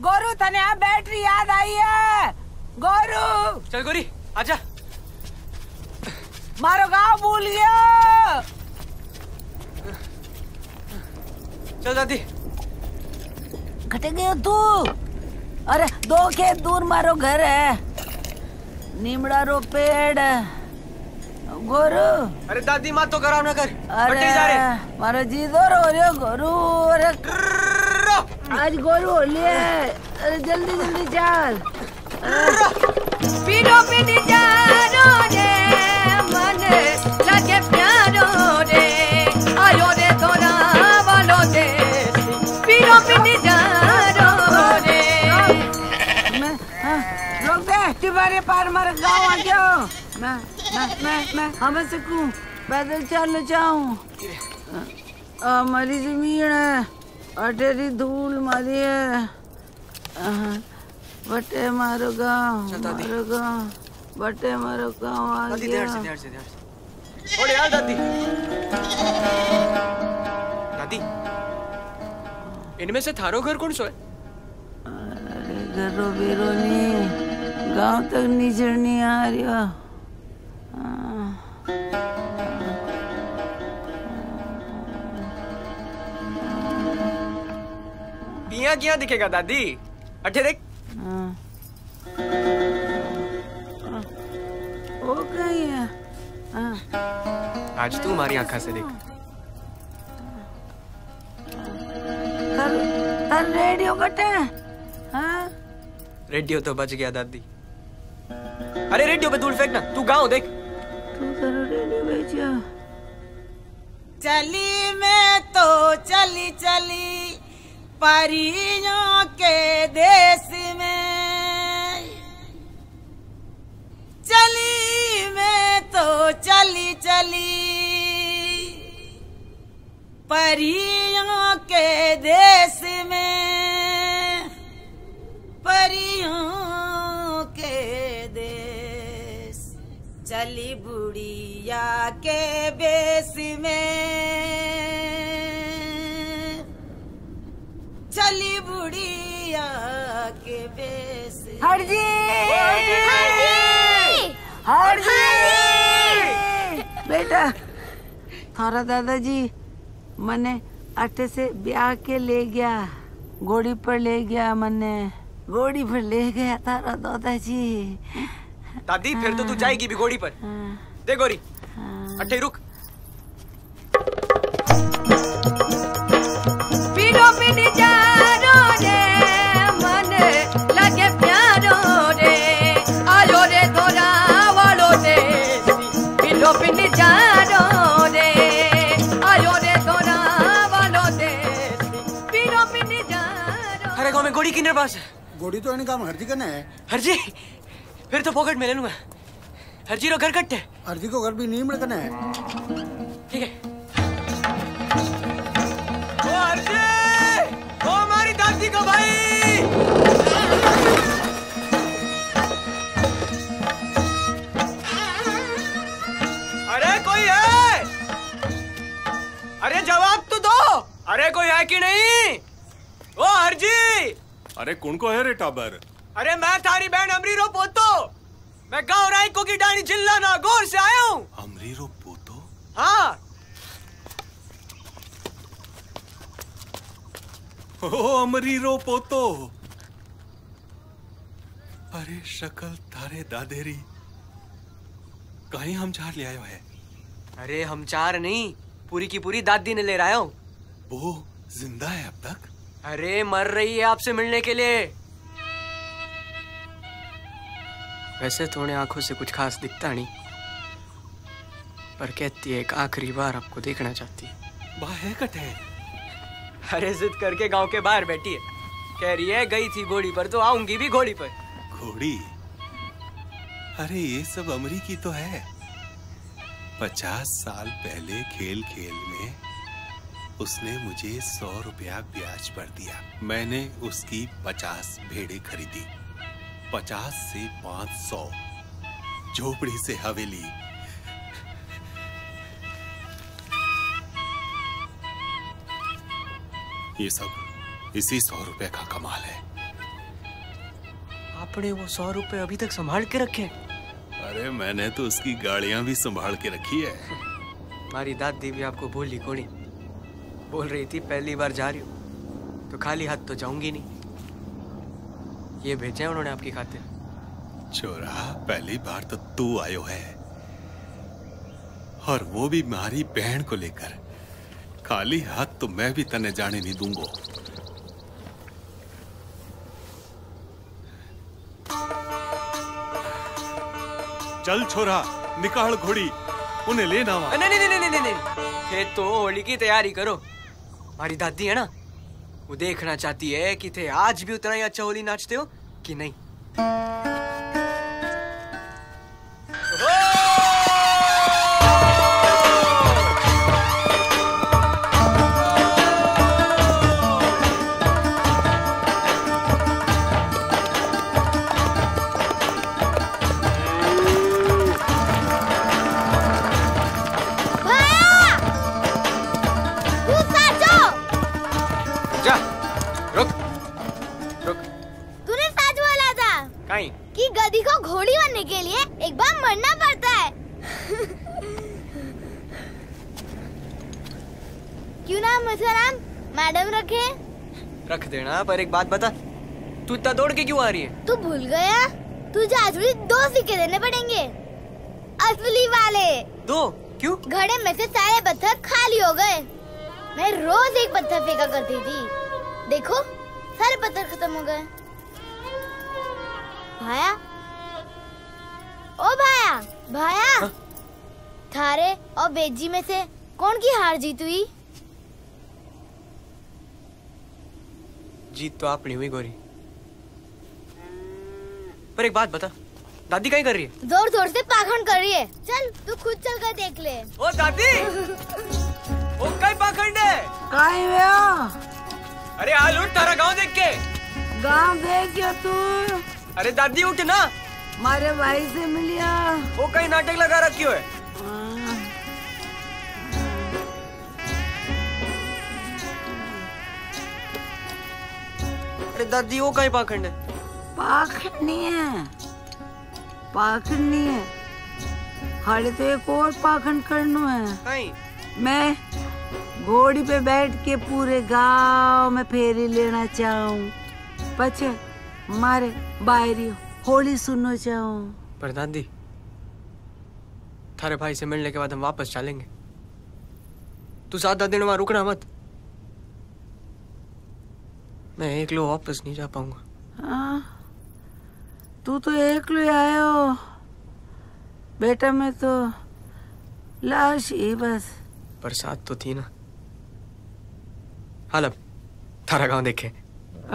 गोरू तने आप बैटरी याद आई है। गोरू चल गोरी आजा, मारो गाँव भूल गया। चल दादी घट गयो तू। अरे दो खेत दूर मारो घर है, नीमड़ा रो पेड़। गोरू अरे दादी माँ तो खराब ना कर। अरे मारो जी जोर हो रही हो गोरू। अरे आज गोरू होली है, अरे जल्दी जल्दी चल। पीड़ो पीड़ी जानो रे मन लगे प्यारो रे, आयो रे थोड़ा वालो दे। पीड़ो पीड़ी जानो रे मैं रोक दे तिबारे पार मर गाँव आ गयो। मैं मैं मैं मैं हम सकूं पैदल चल जाऊं। हमारी जमीन है अटेरी धूल मारी है। बटे मारो गाँव मारो गाँव, बटे मारो गाँव आ गया। ओरे यार दादी दादी, इनमें से थारो घर कौन सो है? अरे घरो बेरो नहीं, गाँव तक नीचे नहीं आ रहा। पिया क्या दिखेगा दादी, अठे देख। आज तू हमारी आंखों से देख। तर, तर रेडियो कटे। हाँ? रेडियो तो बच गया दादी। अरे रेडियो पे धूल फेंकना, तू गाँव देख। तू जरा रेडियो भेजिया। चली मैं तो चली चली परियों के देश में, चली मैं तो चली चली परियों के देश में, परियों के देश, चली बुढ़िया के बेस में, चली बुढ़िया के बेस। हर जी हर जी बेटा, थारा दादाजी मने अटे से ब्याह के ले गया, घोड़ी पर ले गया, मने घोड़ी पर ले गया थारा दादाजी। दादी फिर तो तू जाएगी भी घोड़ी पर। दे गोरी अटे रुक। पीड़ो पीड़ी जा गोड़ी किन्नर पास है? गोड़ी तो काम हरजी करना है। हरजी फिर तो फोकट में ले लूंगा। हरजी रो घर कट है। हरजी को घर भी नहीं मिलना है। ठीक है। ओ हरजी, ओ हमारी दादी का भाई। अरे कोई है? अरे जवाब तो दो। अरे कोई है कि नहीं? ओ हरजी, अरे कौन को है रे टाबर? अरे मैं थारी बहन अमरीरो पोतो, मैं गाँव रायको की डानी जिला नागौर से आया हूँ। अमरीरो पोतो? हाँ। ओ अमरीरो पोतो, अरे शकल थारे दादेरी कहीं हम चार ले आयो है। अरे हम चार नहीं, पूरी की पूरी दादी ने ले रहा हूँ। वो जिंदा है अब तक? अरे मर रही है आपसे मिलने के लिए। वैसे थोड़े आंखों से कुछ खास दिखता नहीं, पर कहती है एक आखिरी बार आपको देखना चाहती है। बाहर कट है। अरे जिद करके गांव के बाहर बैठी है, कह रही है गई थी घोड़ी पर तो आऊंगी भी घोड़ी पर। घोड़ी? अरे ये सब अमरी की तो है। पचास साल पहले खेल खेल में उसने मुझे सौ रुपया ब्याज पर दिया, मैंने उसकी पचास भेड़े खरीदी, पचास से पाँच सौ, झोपड़ी से हवेली। ये सब इसी सौ रुपये का कमाल है। आपने वो सौ रुपये अभी तक संभाल के रखे? अरे मैंने तो उसकी गाड़ियां भी संभाल के रखी है। हमारी दादी भी आपको भूली कोड़ी बोल रही थी, पहली बार जा रही हूँ तो खाली हाथ तो जाऊंगी नहीं, ये भेजा है उन्होंने आपकी खातिर। चोरा पहली बार तो तू आयो है, और वो भी मारी बहन को लेकर। खाली हाथ तो मैं भी तने जाने नहीं दूंगा। चल छोरा निकाल घोड़ी, उन्हें लेना वहाँ। नहीं नहीं नहीं नहीं नहीं, ये तो होली की तैयारी करो। हमारी दादी है ना, वो देखना चाहती है कि थे आज भी उतना ही अच्छा होली नाचते हो कि नहीं। पर एक बात बता, तू इतना दौड़ के क्यों आ रही है? तू भूल गया? तुझे आज भी दो सिक्के देने पड़ेंगे, असली वाले। दो? क्यों? घड़े में से सारे पत्थर खाली हो गए। मैं रोज एक पत्थर फेंका करती थी, देखो सारे पत्थर खत्म हो गए। भाया, ओ भाया, भाया, हा? थारे और बेजी में से कौन की हार जीत हुई? जीत तो आपने हुई गोरी, पर एक बात बता, दादी क्या कर रही है? जोर जोर से पाखंड कर रही है। चल तू खुद चल कर देख ले। ओ दादी, ओ कई पाखंड है? काई व्या? अरे हाल उठ तारा गांव देख के। गांव देख क्या तू? अरे दादी उठ ना। मारे भाई से मिलिया। वो कई नाटक लगा रहा क्यों है? अरे दादी वो कई पाखंड है? पाखंड नहीं है, पाखंड नहीं है, हाड़े तो एक और पाखंड करना है। मैं घोड़ी पे बैठ के पूरे गांव में फेरी लेना चाहूँ, पछे मारे बायरी होली सुनना चाहूँ। पर दादी थारे भाई से मिलने के बाद हम वापस चलेंगे, तू सात दिन वहां रुकना मत। मैं एक लोग वापस नहीं जा पाऊंगा। हाँ तू तो एक लो आया हो बेटा, मैं तो लाश ही बस। पर साथ तो थी ना। हाल अब थारा गाँव देखे।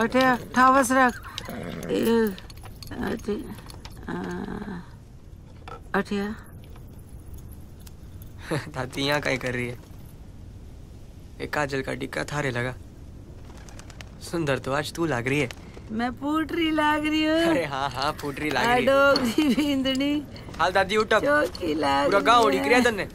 अठे ठावस रख। अठे अठे दादी यहाँ क्या कर रही है? एक काजल का टिक्का थारे लगा, सुंदर तो आज तू लग रही है। मैं पूटरी लाग रही हूँ। अरे हाँ हाँ पूटरी लाग रही है। आडोगी बिंदनी। हाल दादी उठा। चौकी लाग। पूरा गांव उड़ी क्रिया दन्ने।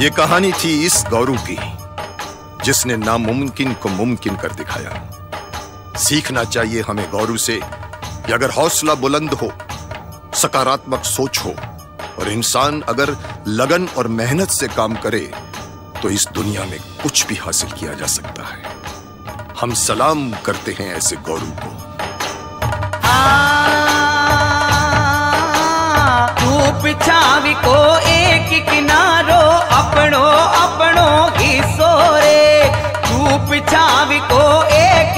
ये कहानी थी इस गौरू की जिसने नामुमकिन को मुमकिन कर दिखाया। सीखना चाहिए हमें गौरू से कि अगर हौसला बुलंद हो, सकारात्मक सोच हो और इंसान अगर लगन और मेहनत से काम करे तो इस दुनिया में कुछ भी हासिल किया जा सकता है। हम सलाम करते हैं ऐसे गौरू को। तू पिछावी को एक किनारो अपनो अपनो की सोरे, तू पिछावी को एक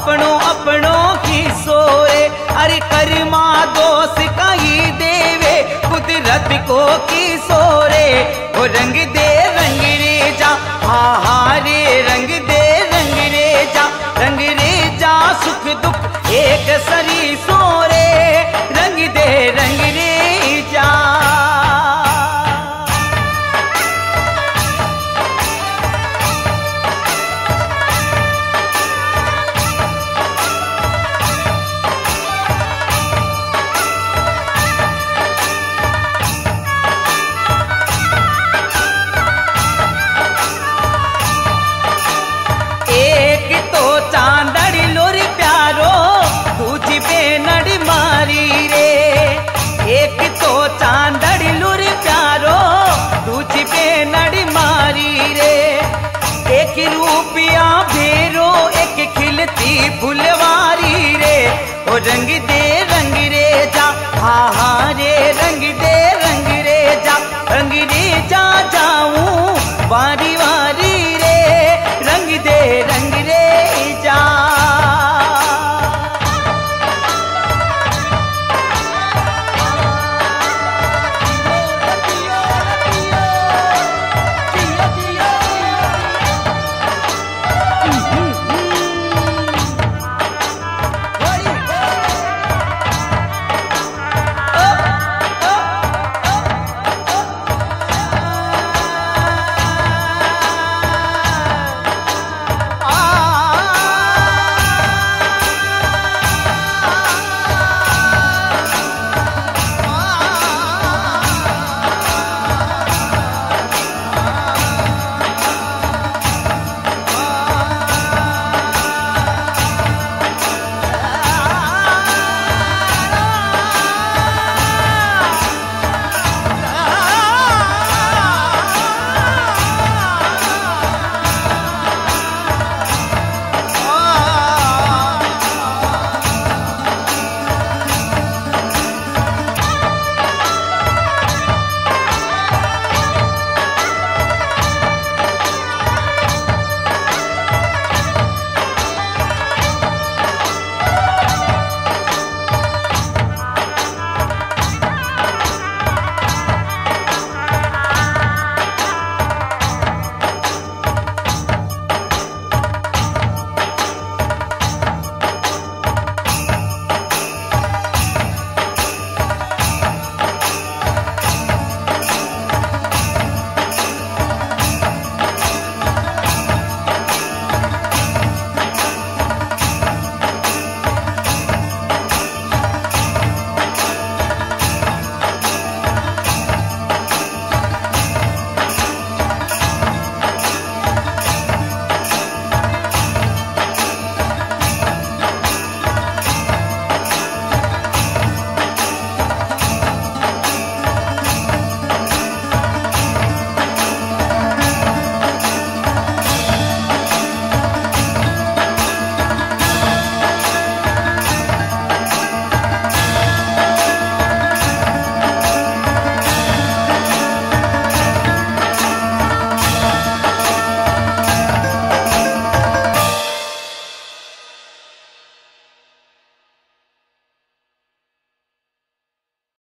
अपनों अपनों की सोए, अरे करमा दोष कही देवे कुदरत को की सोरे। ओ रंग दे रंग रे जा, हा हा रे रंग दे रंग रे जा, रंग रे जा सुख दुख एक सरी सोरे, रंग दे रंग रे जा। रूपिया भेरो एक खिलती फुलवारी रे, ओ रंग दे